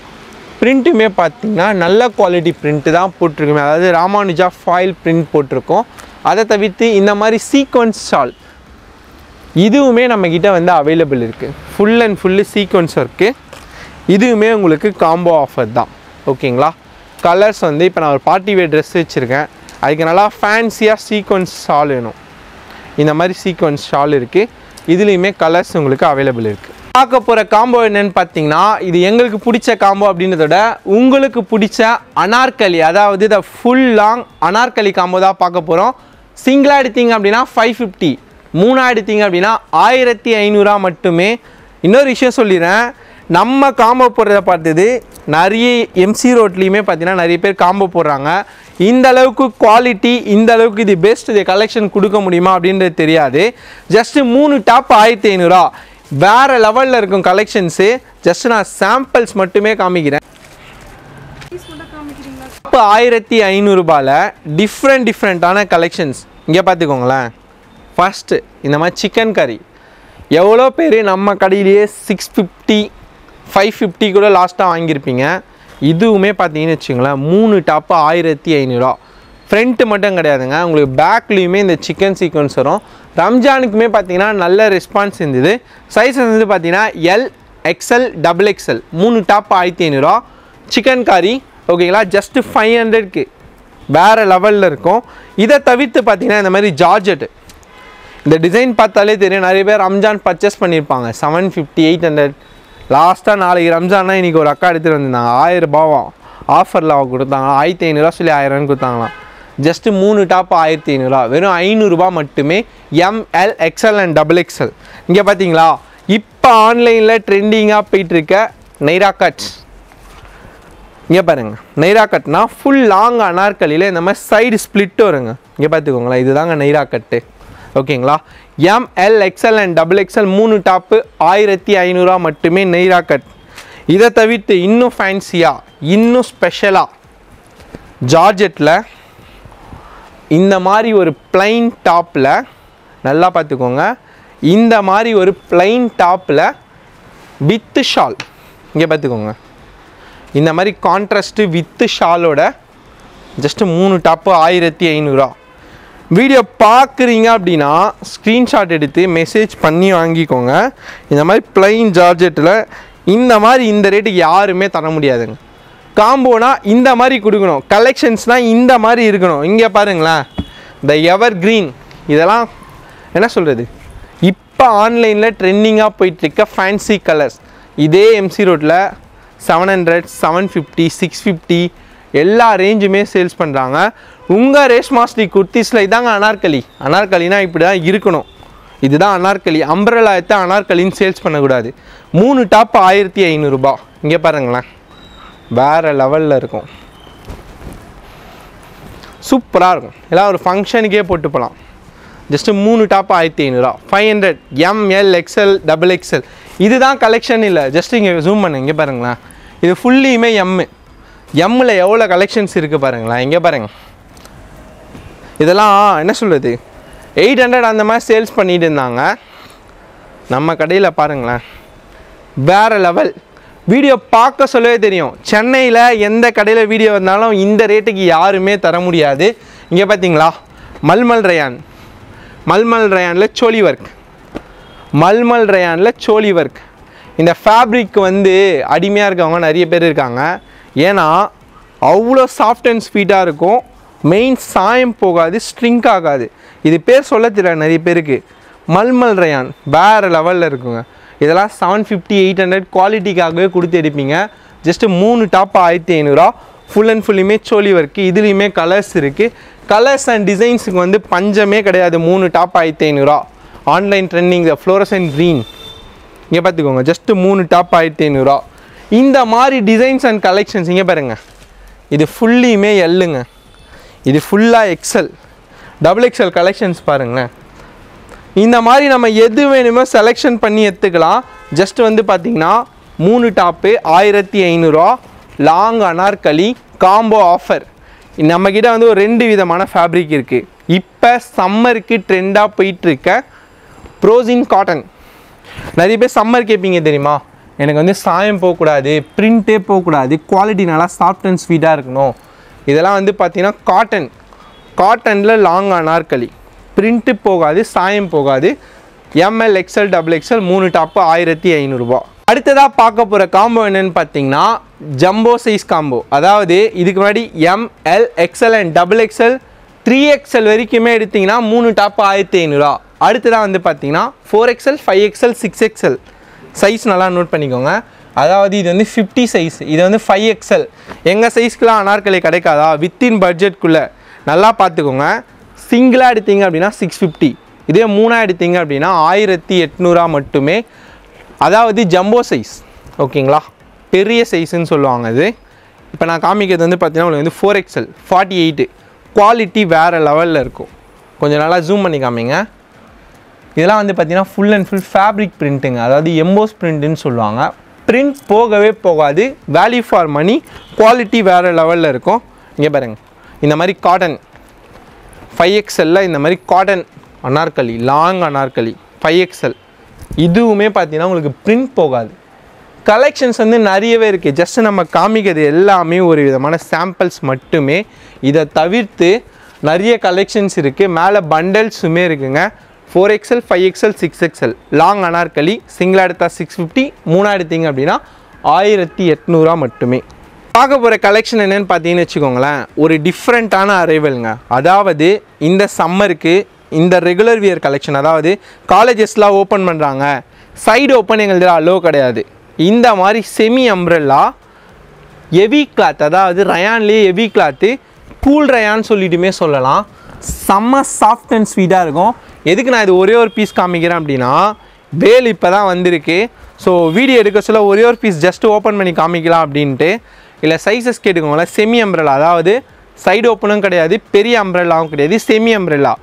பிரிண்ட்டுமே பார்த்திங்கன்னா நல்ல குவாலிட்டி பிரிண்ட்டு தான் போட்டிருக்குமே. அதாவது ராமானுஜா ஃபாயில் பிரிண்ட் போட்டிருக்கோம். அதை தவிர்த்து இந்த மாதிரி சீக்வன்ஸ் ஷால் இதுவுமே நம்மக்கிட்ட வந்து அவைலபிள் இருக்குது. ஃபுல் அண்ட் ஃபுல்லு சீக்வன்ஸ் இருக்குது. இதுவுமே உங்களுக்கு காம்போ ஆஃபர் தான். ஓகேங்களா. கலர்ஸ் வந்து இப்போ நான் ஒரு பார்ட்டி வேர் ட்ரெஸ் வச்சுருக்கேன். அதுக்கு நல்லா ஃபேன்சியாக சீக்வன்ஸ் ஷால் வேணும். இந்த மாதிரி சீக்வன்ஸ் ஷால் இருக்குது. இதுலேயுமே கலர்ஸ் உங்களுக்கு அவைலபிள் இருக்குது. பார்க்க போகிற காம்போ என்னென்னு பார்த்தீங்கன்னா இது எங்களுக்கு பிடிச்ச காம்போ அப்படின்றதோட உங்களுக்கு பிடிச்ச அனார்கலி, அதாவது இதை ஃபுல் லாங் அனார்கலி காம்போ தான் பார்க்க போகிறோம். சிங்கிளாக எடுத்தீங்க அப்படின்னா 550, மூணாக எடுத்தீங்க அப்படின்னா 1500 மட்டுமே. இன்னொரு விஷயம் சொல்லிடுறேன். நம்ம காம்போ போடுறத பார்த்தது நிறைய எம்சி ரோட்லேயுமே பார்த்தீங்கன்னா நிறைய பேர் காம்போ போடுறாங்க. இந்த அளவுக்கு குவாலிட்டி, இந்த அளவுக்கு இது பெஸ்ட் இது கலெக்ஷன் கொடுக்க முடியுமா அப்படின்றது தெரியாது. Just 3 top 1500. வேறு லெவலில் இருக்கும் கலெக்ஷன்ஸு. ஜஸ்ட்டு நான் சாம்பிள்ஸ் மட்டுமே காமிக்கிறேன். இப்போ 1500 ரூபாயில் டிஃப்ரெண்ட்டான கலெக்ஷன்ஸ். இங்கே பார்த்துக்கோங்களேன். ஃபஸ்ட்டு இந்த மாதிரி சிக்கன் கறி எவ்வளோ பேர் நம்ம கடையிலேயே 650, 550 கூட லாஸ்ட்டாக வாங்கியிருப்பீங்க. இதுவுமே பார்த்தீங்கன்னு வச்சுங்களேன் 3 டாப்பு 1500. ஃப்ரண்ட்டு மட்டும் கிடையாதுங்க, உங்களுக்கு பேக்லேயுமே இந்த சிக்கன் சீக்வன்ஸ் வரும். ரம்ஜானுக்குமே பார்த்தீங்கன்னா நல்ல ரெஸ்பான்ஸ் இருந்தது. சைஸஸ் வந்து பார்த்தீங்கன்னா L, XL, XXL 3 top 1500. Chikankari ஓகேங்களா. ஜஸ்ட்டு 500க்கு வேறு லெவலில் இருக்கும். இதை தவிர்த்து பார்த்தீங்கன்னா இந்த மாதிரி ஜார்ஜெட்டு. இந்த டிசைன் பார்த்தாலே தெரியும் நிறைய பேர் ரம்ஜான் பர்ச்சேஸ் பண்ணியிருப்பாங்க. 750, 800. லாஸ்ட்டாக நாளைக்கு ரம்ஜான்னா இன்றைக்கி ஒரு அக்கா எடுத்துகிட்டு வந்திருந்தாங்க. 1000 ரூபாவா ஆஃபரில் அவங்க கொடுத்தாங்க. 1500 சொல்லி 1000 கொடுத்தாங்களாம். Just 3 top 1500. வெறும் 500 ரூபா மட்டுமே. ML, XL and XXL. இங்கே பார்த்தீங்களா இப்போ ஆன்லைனில் ட்ரெண்டிங்காக போயிட்டுருக்க நைரா கட். இங்கே பாருங்கள் நைரா கட்னா ஃபுல் லாங் அனார்கலியில் இந்த மாதிரி சைடு ஸ்பிளிட்டு வருங்க. இங்கே பார்த்துக்கோங்களேன். இது தாங்க நைரா கட்டு. ஓகேங்களா. ML, XL and XXL 3 top 1500 மட்டுமே நெய்ரா கட். இதை தவிர்த்து இன்னும் ஃபேன்சியாக, இன்னும் ஸ்பெஷலாக ஜார்ஜெட்டில் இந்த மாதிரி ஒரு பிளைன் டாப்பில், நல்லா பார்த்துக்கோங்க, இந்த மாதிரி ஒரு பிளைன் டாப்பில் வித்து ஷால். இங்கே பார்த்துக்கோங்க இந்த மாதிரி கான்ட்ராஸ்ட்டு வித்து ஷாலோட ஜஸ்ட்டு 3 டாப்பு 1500. வீடியோ பார்க்குறீங்க அப்படின்னா ஸ்க்ரீன்ஷாட் எடுத்து மெசேஜ் பண்ணி வாங்கிக்கோங்க. இந்த மாதிரி பிளைன் ஜார்ஜெட்டில் இந்த மாதிரி இந்த ரேட்டுக்கு யாருமே தர முடியாதுங்க. காம்போனா இந்த மாதிரி கொடுக்கணும். கலெக்ஷன்ஸ்னால் இந்த மாதிரி இருக்கணும். இங்கே பாருங்களேன் இந்த எவர் க்ரீன். இதெல்லாம் என்ன சொல்கிறது, இப்போ ஆன்லைனில் ட்ரெண்டிங்காக போயிட்டுருக்க ஃபேன்சி கலர்ஸ். இதே எம்சி ரோட்டில் 700, 750, 650 எல்லா ரேஞ்சுமே சேல்ஸ் பண்ணுறாங்க. உங்கள் ரேஷ்மா ஸ்ரீ குர்த்திஸில் இதாங்க அனார்கலி. அனார்கலினா இப்படி தான் இருக்கணும். இதுதான் அனார்கலி. அம்பரலாயத்தை அனார்கலின்னு சேல்ஸ் பண்ணக்கூடாது. 3 டாப்பு 1500 ரூபா. இங்கே பாருங்களேன் வேறு லெவலில் இருக்கும். சூப்பராக இருக்கும். எல்லாம் ஒரு ஃபங்க்ஷனுக்கே போட்டு போகலாம். Just 3 top 1500. 500 ML, XL, XXL. இதுதான் கலெக்ஷன் இல்லை. ஜஸ்ட்டு இங்கே ஜூம் பண்ணு. இங்கே பாருங்களேன் இது ஃபுல்லியுமே எம்மில் எவ்வளோ கலெக்ஷன்ஸ் இருக்குது பாருங்களேன். இங்கே பாருங்கள் இதெல்லாம் என்ன சொல்கிறது 800 அந்த மாதிரி சேல்ஸ் பண்ணிகிட்டு இருந்தாங்க. நம்ம கடையில் பாருங்களேன் வேறு லெவல். வீடியோ பார்க்க சொல்லவே தெரியும் சென்னையில் எந்த கடையில் வீடியோ வந்தாலும் இந்த ரேட்டுக்கு யாருமே தர முடியாது. இங்கே பார்த்தீங்களா மல்மல் ரயானில் சோலி ஒர்க். இந்த ஃபேப்ரிக் வந்து அடிமையாக இருக்கவங்க நிறைய பேர் இருக்காங்க. ஏன்னா அவ்வளோ சாஃப்ட் அண்ட் ஸ்வீட்டாக இருக்கும். மெயின் சாயம் போகாது, ஸ்ட்ரிங்க் ஆகாது. இது பேர் சொல்ல தெரியாது நிறைய பேருக்கு. மல்மல் ரயான் வேறு லெவலில் இருக்குங்க. இதெல்லாம் 750, 800 குவாலிட்டிக்காகவே கொடுத்து எடுப்பீங்க. Just 3 top 1500. ஃபுல் அண்ட் ஃபுல்லுமே சோலி ஒர்க்கு. இதுலேயுமே கலர்ஸ் இருக்குது. Colors and designs வந்து பஞ்சமே கிடையாது 3 top 1500 online trending the fluorescent green இங்க பாத்துக்கோங்க just 3 டாப் 1500 இந்த மாதிரி டிசைன்ஸ் அண்ட் கலெக்ஷன்ஸ் இங்க பாருங்க இது ஃபுல்லிமே எல்லுங்க இது ஃபுல்லா எக்ஸ்எல் டபுள் எக்ஸ்எல் கலெக்ஷன்ஸ் பாருங்க இந்த மாதிரி நம்ம எது வேணுமோ செலக்ஷன் பண்ணி எடுத்துக்கலாம் just வந்து பாத்தீங்கன்னா 3 top 1500 long Anarkali combo offer நம்மகிட்ட வந்து ஒரு ரெண்டு விதமான ஃபேப்ரிக் இருக்கு இப்ப சம்மருக்கு ட்ரெண்டா போயிட்டு இருக்க ப்ரோசின் காட்டன் நிறைய பேர் சம்மர் கேப்பீங்க தெரியுமா எனக்கு வந்து சாயம் போக கூடாது பிரிண்டே போக கூடாது குவாலிட்டி நல்லா சாஃப்ட் அண்ட் ஸ்வீட்டா இருக்கணும் இதெல்லாம் வந்து பாத்தீங்கன்னா காட்டன் காட்டன்ல லாங் அனார்கலி பிரிண்ட் போகாது சாயம் போகாது ML XL double XL 3 top 1500 ரூபாய் அடுத்ததா பார்க்க போற காம்போ என்னன்னு பாத்தீங்கன்னா Jumbo size combo. அதாவது இதுக்கு முன்னாடி M, L, XL and double XL 3XL வரைக்குமே எடுத்தீங்கன்னா 3 டாப் 1500. அடுத்துதான் வந்து பாத்தீங்கன்னா 4XL, 5XL, 6XL சைஸ் நல்லா நோட் பண்ணிக்கோங்க. அதாவது இது வந்து 50 சைஸ். இது வந்து 5XL. எங்க சைஸ்க்குலாம் அனார்கலி கிடைக்காதா? within budget குள்ள நல்லா பாத்துக்கோங்க. சிங்கிளா எடுத்தீங்க அப்படினா 650. இதே மூணா எடுத்தீங்க அப்படினா 1800 மட்டுமே. அதாவது ஜம்போ சைஸ். ஓகேங்களா? பெரிய சைஸ்னு சொல்லுவாங்க இது இப்போ நான் காமிக்கிறது வந்து பார்த்தீங்கன்னா உங்களுக்கு வந்து 4XL 48 குவாலிட்டி வேறு லெவலில் இருக்கும் கொஞ்சம் நல்லா ஜூம் பண்ணி காமிங்க இதெல்லாம் வந்து பார்த்தீங்கன்னா ஃபுல் அண்ட் ஃபுல் ஃபேப்ரிக் பிரிண்ட்டுங்க அதாவது எம்போஸ் பிரிண்ட்டுன்னு சொல்லுவாங்க பிரிண்ட் போகவே போகாது வேல்யூ ஃபார் மணி குவாலிட்டி வேறு லெவலில் இருக்கும் இங்கே பாருங்கள் இந்த மாதிரி காட்டன் 5XLல இந்த மாதிரி cotton Anarkali long Anarkali 5XL இதுவுமே பார்த்தீங்கன்னா உங்களுக்கு பிரிண்ட் போகாது கலெக்ஷன்ஸ் வந்து நிறையவே இருக்குது ஜஸ்ட் நம்ம காமிக்கிறது எல்லாமே ஒரு விதமான சாம்பிள்ஸ் மட்டுமே இதை தவிர்த்து நிறைய கலெக்ஷன்ஸ் இருக்குது மேலே பண்டல்ஸுமே இருக்குங்க 4XL 5XL 6XL long Anarkali சிங்கிளாக எடுத்தால் 650 மூணாக எடுத்தீங்க அப்படின்னா 1800 மட்டுமே பார்க்க போகிற கலெக்ஷன் என்னென்னு பார்த்தீங்கன்னு வச்சுக்கோங்களேன் ஒரு டிஃப்ரெண்ட்டான அரைவல்ங்க அதாவது இந்த சம்மருக்கு இந்த ரெகுலர் வியர் கலெக்ஷன் அதாவது காலேஜஸ்லாம் ஓப்பன் பண்ணுறாங்க சைடு ஓப்பன் எங்களுக்கு அலோவ் கிடையாது இந்த மாதிரி செமி அம்ப்ரெல்லா ஹெவி கிளாத் அதாவது ரயான்லேயே ஹெவி கிளாத்து கூல் ரயான்னு சொல்லிட்டுமே சொல்லலாம் செம்ம சாஃப்ட் அண்ட் ஸ்வீட்டாக இருக்கும் எதுக்கு நான் இது ஒரே ஒரு பீஸ் காமிக்கிறேன் அப்படின்னா வேல் இப்போ தான் வந்திருக்கு ஸோ வீடியோ எடுக்க சொல்ல ஒரே ஒரு பீஸ் ஜஸ்ட்டு ஓப்பன் பண்ணி காமிக்கலாம் அப்படின்ட்டு இல்லை சைஸஸ் கேட்டுக்கோங்களா செமி அம்ப்ரெல்லா அதாவது சைடு ஓப்பனும் கிடையாது பெரிய அம்ப்ரெல்லாவும் கிடையாது செமி அம்ப்ரெல்லா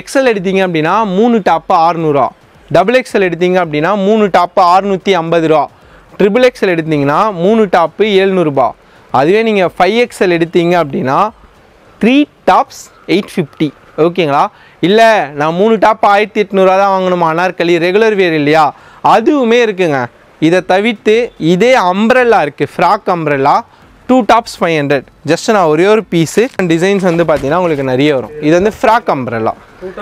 எக்ஸல் எடுத்தீங்க அப்படின்னா 3 டாப்பு 600 டபுள் எக்ஸல் எடுத்தீங்க அப்படின்னா 3 டாப்பு 650 ட்ரிபிள் எக்ஸல் எடுத்தீங்கன்னா 3 டாப்பு 700 அதுவே நீங்கள் 5XL எடுத்தீங்க அப்படின்னா 3 டாப்ஸ் 850 ஓகேங்களா இல்லை நான் 3 டாப் 1800 தான் வாங்கணுமா அனார்கலி ரெகுலர் வேர் இல்லையா அதுவுமே இருக்குங்க இதை தவிர்த்து இதே அம்ப்ரெல்லா இருக்குது ஃப்ராக் அம்ப்ரெல்லா 2 டாப்ஸ் 500 ஜஸ்ட் நான் ஒரே ஒரு பீஸு டிசைன்ஸ் வந்து பார்த்தீங்கன்னா உங்களுக்கு நிறைய வரும் இது வந்து frock umbrella 2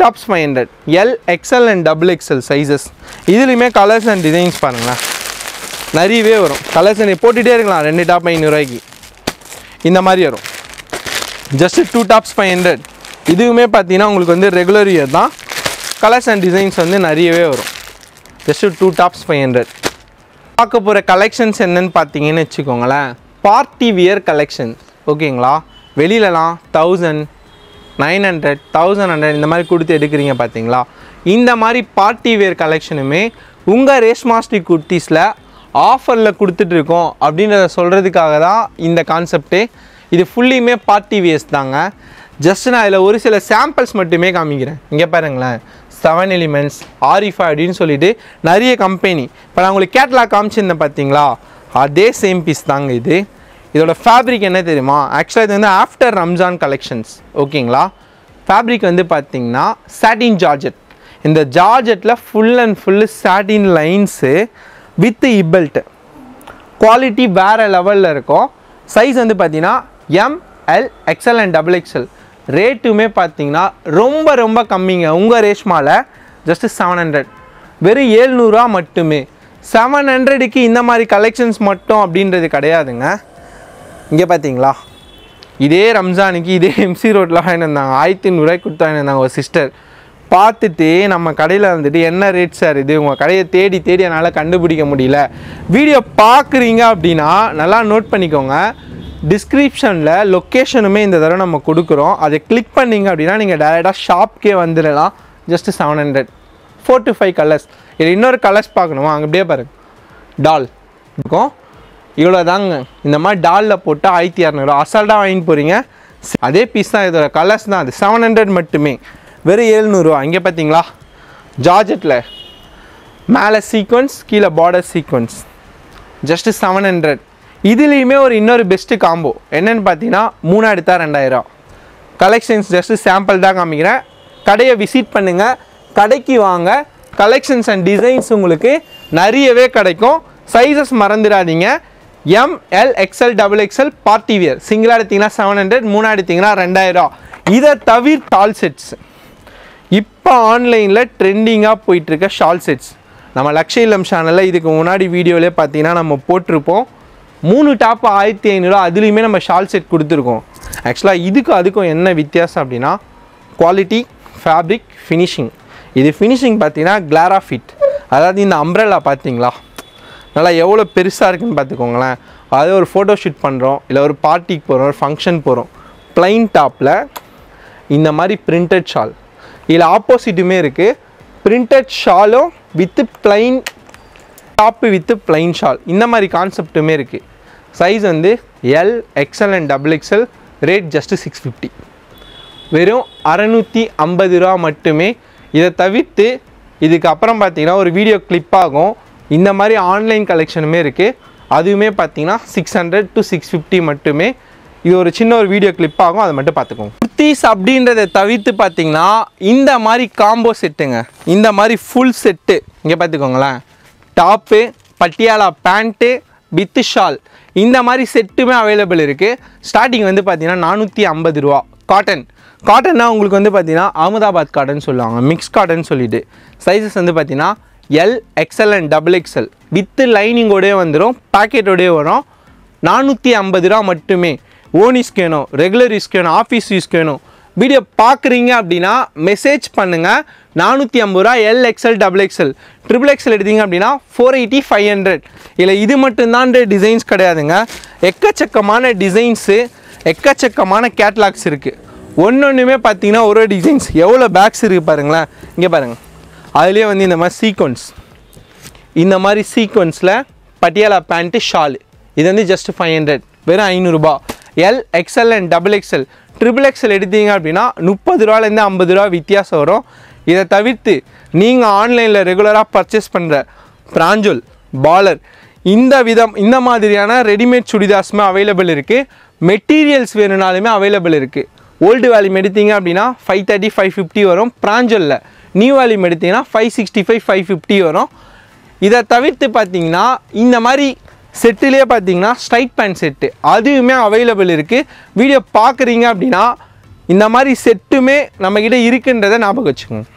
tops 500 L, XL and double XL sizes இதுலேயுமே கலர்ஸ் அண்ட் டிசைன்ஸ் பாருங்களேன் நிறையவே வரும் கலர்ஸ் அண்ட் போட்டுகிட்டே இருக்கலாம் 2 டாப் 500 இந்த மாதிரி வரும் ஜஸ்ட் 2 டாப்ஸ் 500 இதுவுமே பார்த்தீங்கன்னா உங்களுக்கு வந்து ரெகுலர் இயர் தான் கலர்ஸ் அண்ட் டிசைன்ஸ் வந்து நிறையவே வரும் ஜஸ்ட் 2 டாப்ஸ் 500 பார்க்க போகிற கலெக்ஷன்ஸ் என்னென்னு பார்த்தீங்கன்னு வச்சுக்கோங்களேன் பார்ட்டி வியர் கலெக்ஷன்ஸ் ஓகேங்களா வெளியிலலாம் 1900 1100 இந்த மாதிரி கொடுத்து எடுக்கிறீங்க பார்த்தீங்களா இந்த மாதிரி பார்ட்டி வியர் கலெக்ஷனுமே உங்கள் ரேஷ்மா ஸ்ரி குர்த்திஸில் ஆஃபரில் கொடுத்துட்ருக்கோம் அப்படின்றத சொல்கிறதுக்காக தான் இந்த கான்செப்டே இது ஃபுல்லியுமே பார்ட்டி வியர்ஸ் தாங்க ஜஸ்ட் நான் இதில் ஒரு சில சாம்பிள்ஸ் மட்டுமே காமிக்கிறேன் இங்கே பாருங்களேன் 7 Elements ஆரிஃபா அப்படின்னு சொல்லிட்டு நிறைய கம்பெனி இப்போ நான் உங்களுக்கு கேட்லாக் காமிச்சிருந்தேன் பார்த்தீங்களா அதே சேம் பீஸ் தாங்க இது இதோட ஃபேப்ரிக் என்ன தெரியுமா ஆக்சுவலாக இது வந்து ஆஃப்டர் ரம்ஜான் கலெக்ஷன்ஸ் ஓகேங்களா ஃபேப்ரிக் வந்து பார்த்தீங்கன்னா சாட்டின் ஜார்ஜெட் இந்த ஜார்ஜெட்டில் full and full satin lines with இபெல்ட் quality வேறு லெவலில் இருக்கும் சைஸ் வந்து பார்த்தீங்கன்னா ML XL and double XL ரேட்டுமே பார்த்தீங்கன்னா ரொம்ப ரொம்ப கம்மிங்க உங்கள் ரேஷ்மாவில் ஜஸ்ட்டு 700 வெறும் 700 மட்டுமே 700 இந்த மாதிரி கலெக்ஷன்ஸ் மட்டும் அப்படின்றது கிடையாதுங்க இங்கே பார்த்தீங்களா இதே ரம்ஜானுக்கு இதே எம்சி ரோட்டில் வாங்கினாங்க 1500 கொடுத்து வாங்கினாங்க ஒரு சிஸ்டர் பார்த்துட்டு நம்ம கடையில் வந்துட்டு என்ன ரேட் சார் இது உங்கள் கடையை தேடி தேடி என்னால் கண்டுபிடிக்க முடியல வீடியோ பார்க்குறீங்க அப்படின்னா நல்லா நோட் பண்ணிக்கோங்க description la location ume indha thara namu kudukurom adha click panninga appadina neenga direct ah shop ke vandiralam just 700 4 to 5 colors idhu innoru colors paakanuma anga apdiye paaru doll iruko ivlo daanga indha ma doll la potta 1600 asalda vaangi poringa adhe piece da idhora colors da 700 mattume very 700 ange pathingala georgette la mala sequence keela border sequence just 700 இதிலேயுமே ஒரு இன்னொரு best combo என்னன்னு பார்த்தீங்கன்னா 3,000 collections just sample தான் காமிக்கிறேன். கடையை visit பண்ணுங்கள், கடைக்கு வாங்க, கலெக்ஷன்ஸ் அண்ட் டிசைன்ஸ் உங்களுக்கு நிறையவே கிடைக்கும். சைஸஸ் மறந்துடாதீங்க, ML XL XXL party wear சிங்கிளாக எடுத்திங்கன்னா 700, 3,000 எடுத்திங்கன்னா 2,000. இதை தவிர டால் செட்ஸ் இப்போ ஆன்லைனில் ட்ரெண்டிங்காக போயிட்டுருக்க ஷால் செட்ஸ் நம்ம லக்ஷ இலம் சேனலில் இதுக்கு முன்னாடி வீடியோவிலே பார்த்தீங்கன்னா நம்ம போட்டிருப்போம். 3 டாப் 1,500 அதுலேயுமே நம்ம ஷால் செட் கொடுத்துருக்கோம். ஆக்சுவலாக இதுக்கும் அதுக்கும் என்ன வித்தியாசம் அப்படின்னா குவாலிட்டி, ஃபேப்ரிக், ஃபினிஷிங். இது ஃபினிஷிங் பார்த்தீங்கன்னா கிளாரா ஃபிட், அதாவது இந்த அம்ப்ரெல்லா பார்த்தீங்களா நல்லா எவ்வளோ பெருசாக இருக்குதுன்னு பார்த்துக்கோங்களேன். அது ஒரு ஃபோட்டோ ஷூட் பண்ணுறோம், இல்லை ஒரு பார்ட்டிக்கு போகிறோம், ஒரு ஃபங்க்ஷன் போகிறோம். ப்ளைன் டாப்பில் இந்த மாதிரி பிரிண்டட் ஷால், இதில் ஆப்போசிட்டுமே இருக்குது, பிரிண்டட் ஷாலும் with plain top with plain shawl, இந்த மாதிரி கான்செப்ட்டுமே இருக்குது. சைஸ் வந்து L XL and XXL, rate just 650, வெறும் 650 மட்டுமே. இதை தவிர்த்து இதுக்கப்புறம் பார்த்திங்கன்னா ஒரு வீடியோ கிளிப் ஆகும், இந்த மாதிரி ஆன்லைன் கலெக்ஷனுமே இருக்குது. அதுவுமே பார்த்திங்கன்னா 600 to 650 மட்டுமே. இது ஒரு சின்ன ஒரு வீடியோ கிளிப் ஆகும், அதை மட்டும் பார்த்துக்கோங்க. குர்த்திஸ் அப்படின்றத தவிர்த்து பார்த்திங்கன்னா இந்த மாதிரி காம்போ செட்டுங்க, இந்த மாதிரி ஃபுல் செட்டு இங்கே பார்த்துக்கோங்களேன். Top, Patiala pant with shawl, இந்த மாதிரி செட்டுமே அவைலபிள் இருக்குது. ஸ்டார்டிங் வந்து பார்த்திங்கன்னா 450 காட்டன். காட்டன்னா உங்களுக்கு வந்து பார்த்திங்கன்னா அகமதாபாத் காட்டன் சொல்லுவாங்க, மிக்ஸ் காட்டன் சொல்லிவிட்டு. சைஸஸ் வந்து பார்த்திங்கன்னா L XL and XXL with லைனிங்கோடே வந்துடும், பேக்கெட்டோடே வரும். 450 மட்டுமே. ஓன் யூஸ்க்கு வேணும், ரெகுலர் யூஸ்க்கு வேணும், ஆஃபீஸ் யூஸ்க்கு வேணும், வீடியோ பார்க்குறீங்க அப்படின்னா மெசேஜ் பண்ணுங்கள். 450 L XL XXL, XXL எடுத்தீங்க அப்படின்னா 480, 500. இல்லை இது மட்டும்தான்ற டிசைன்ஸ் கிடையாதுங்க, எக்கச்சக்கமான டிசைன்ஸு, எக்கச்சக்கமான கேட்லாக்ஸ் இருக்குது. ஒன்றுமே பார்த்தீங்கன்னா ஒரு டிசைன்ஸ் எவ்வளோ பேக்ஸ் இருக்குது பாருங்களேன். இங்கே பாருங்கள், அதுலேயே வந்து இந்த மாதிரி சீக்வன்ஸ், இந்த மாதிரி சீக்வன்ஸில் பட்டியாலா பேண்ட்டு ஷாலு. இது வந்து ஜஸ்ட் 500, வெறும் 500. L XL and XXL, XXL எடுத்தீங்க அப்படின்னா 30 ரூபாலேருந்து 50 வித்தியாசம் வரும். இதை தவிர்த்து நீங்கள் ஆன்லைனில் ரெகுலராக பர்ச்சேஸ் பண்ணுற பிராஞ்சூல், பாலர், இந்த விதம் இந்த மாதிரியான ரெடிமேட் சுடிதார்ஸுமே அவைலபிள் இருக்குது. மெட்டீரியல்ஸ் வேணும்னாலுமே அவைலபிள் இருக்குது. ஓல்டு வேல்யூம் எடுத்தீங்க அப்படின்னா 530, 550 வரும் பிராஞ்சூலில். நியூ வேல்யூம் எடுத்திங்கன்னா 565, 550 வரும். இதை தவிர்த்து பார்த்திங்கன்னா இந்த மாதிரி செட்டிலே பார்த்தீங்கன்னா ஸ்ட்ரைட் பேண்ட் செட்டு, அதுவுமே அவைலபிள் இருக்குது. வீடியோ பார்க்குறீங்க அப்படின்னா இந்த மாதிரி செட்டுமே நம்மக்கிட்ட இருக்குன்றதை ஞாபகம் வச்சுக்கோங்க.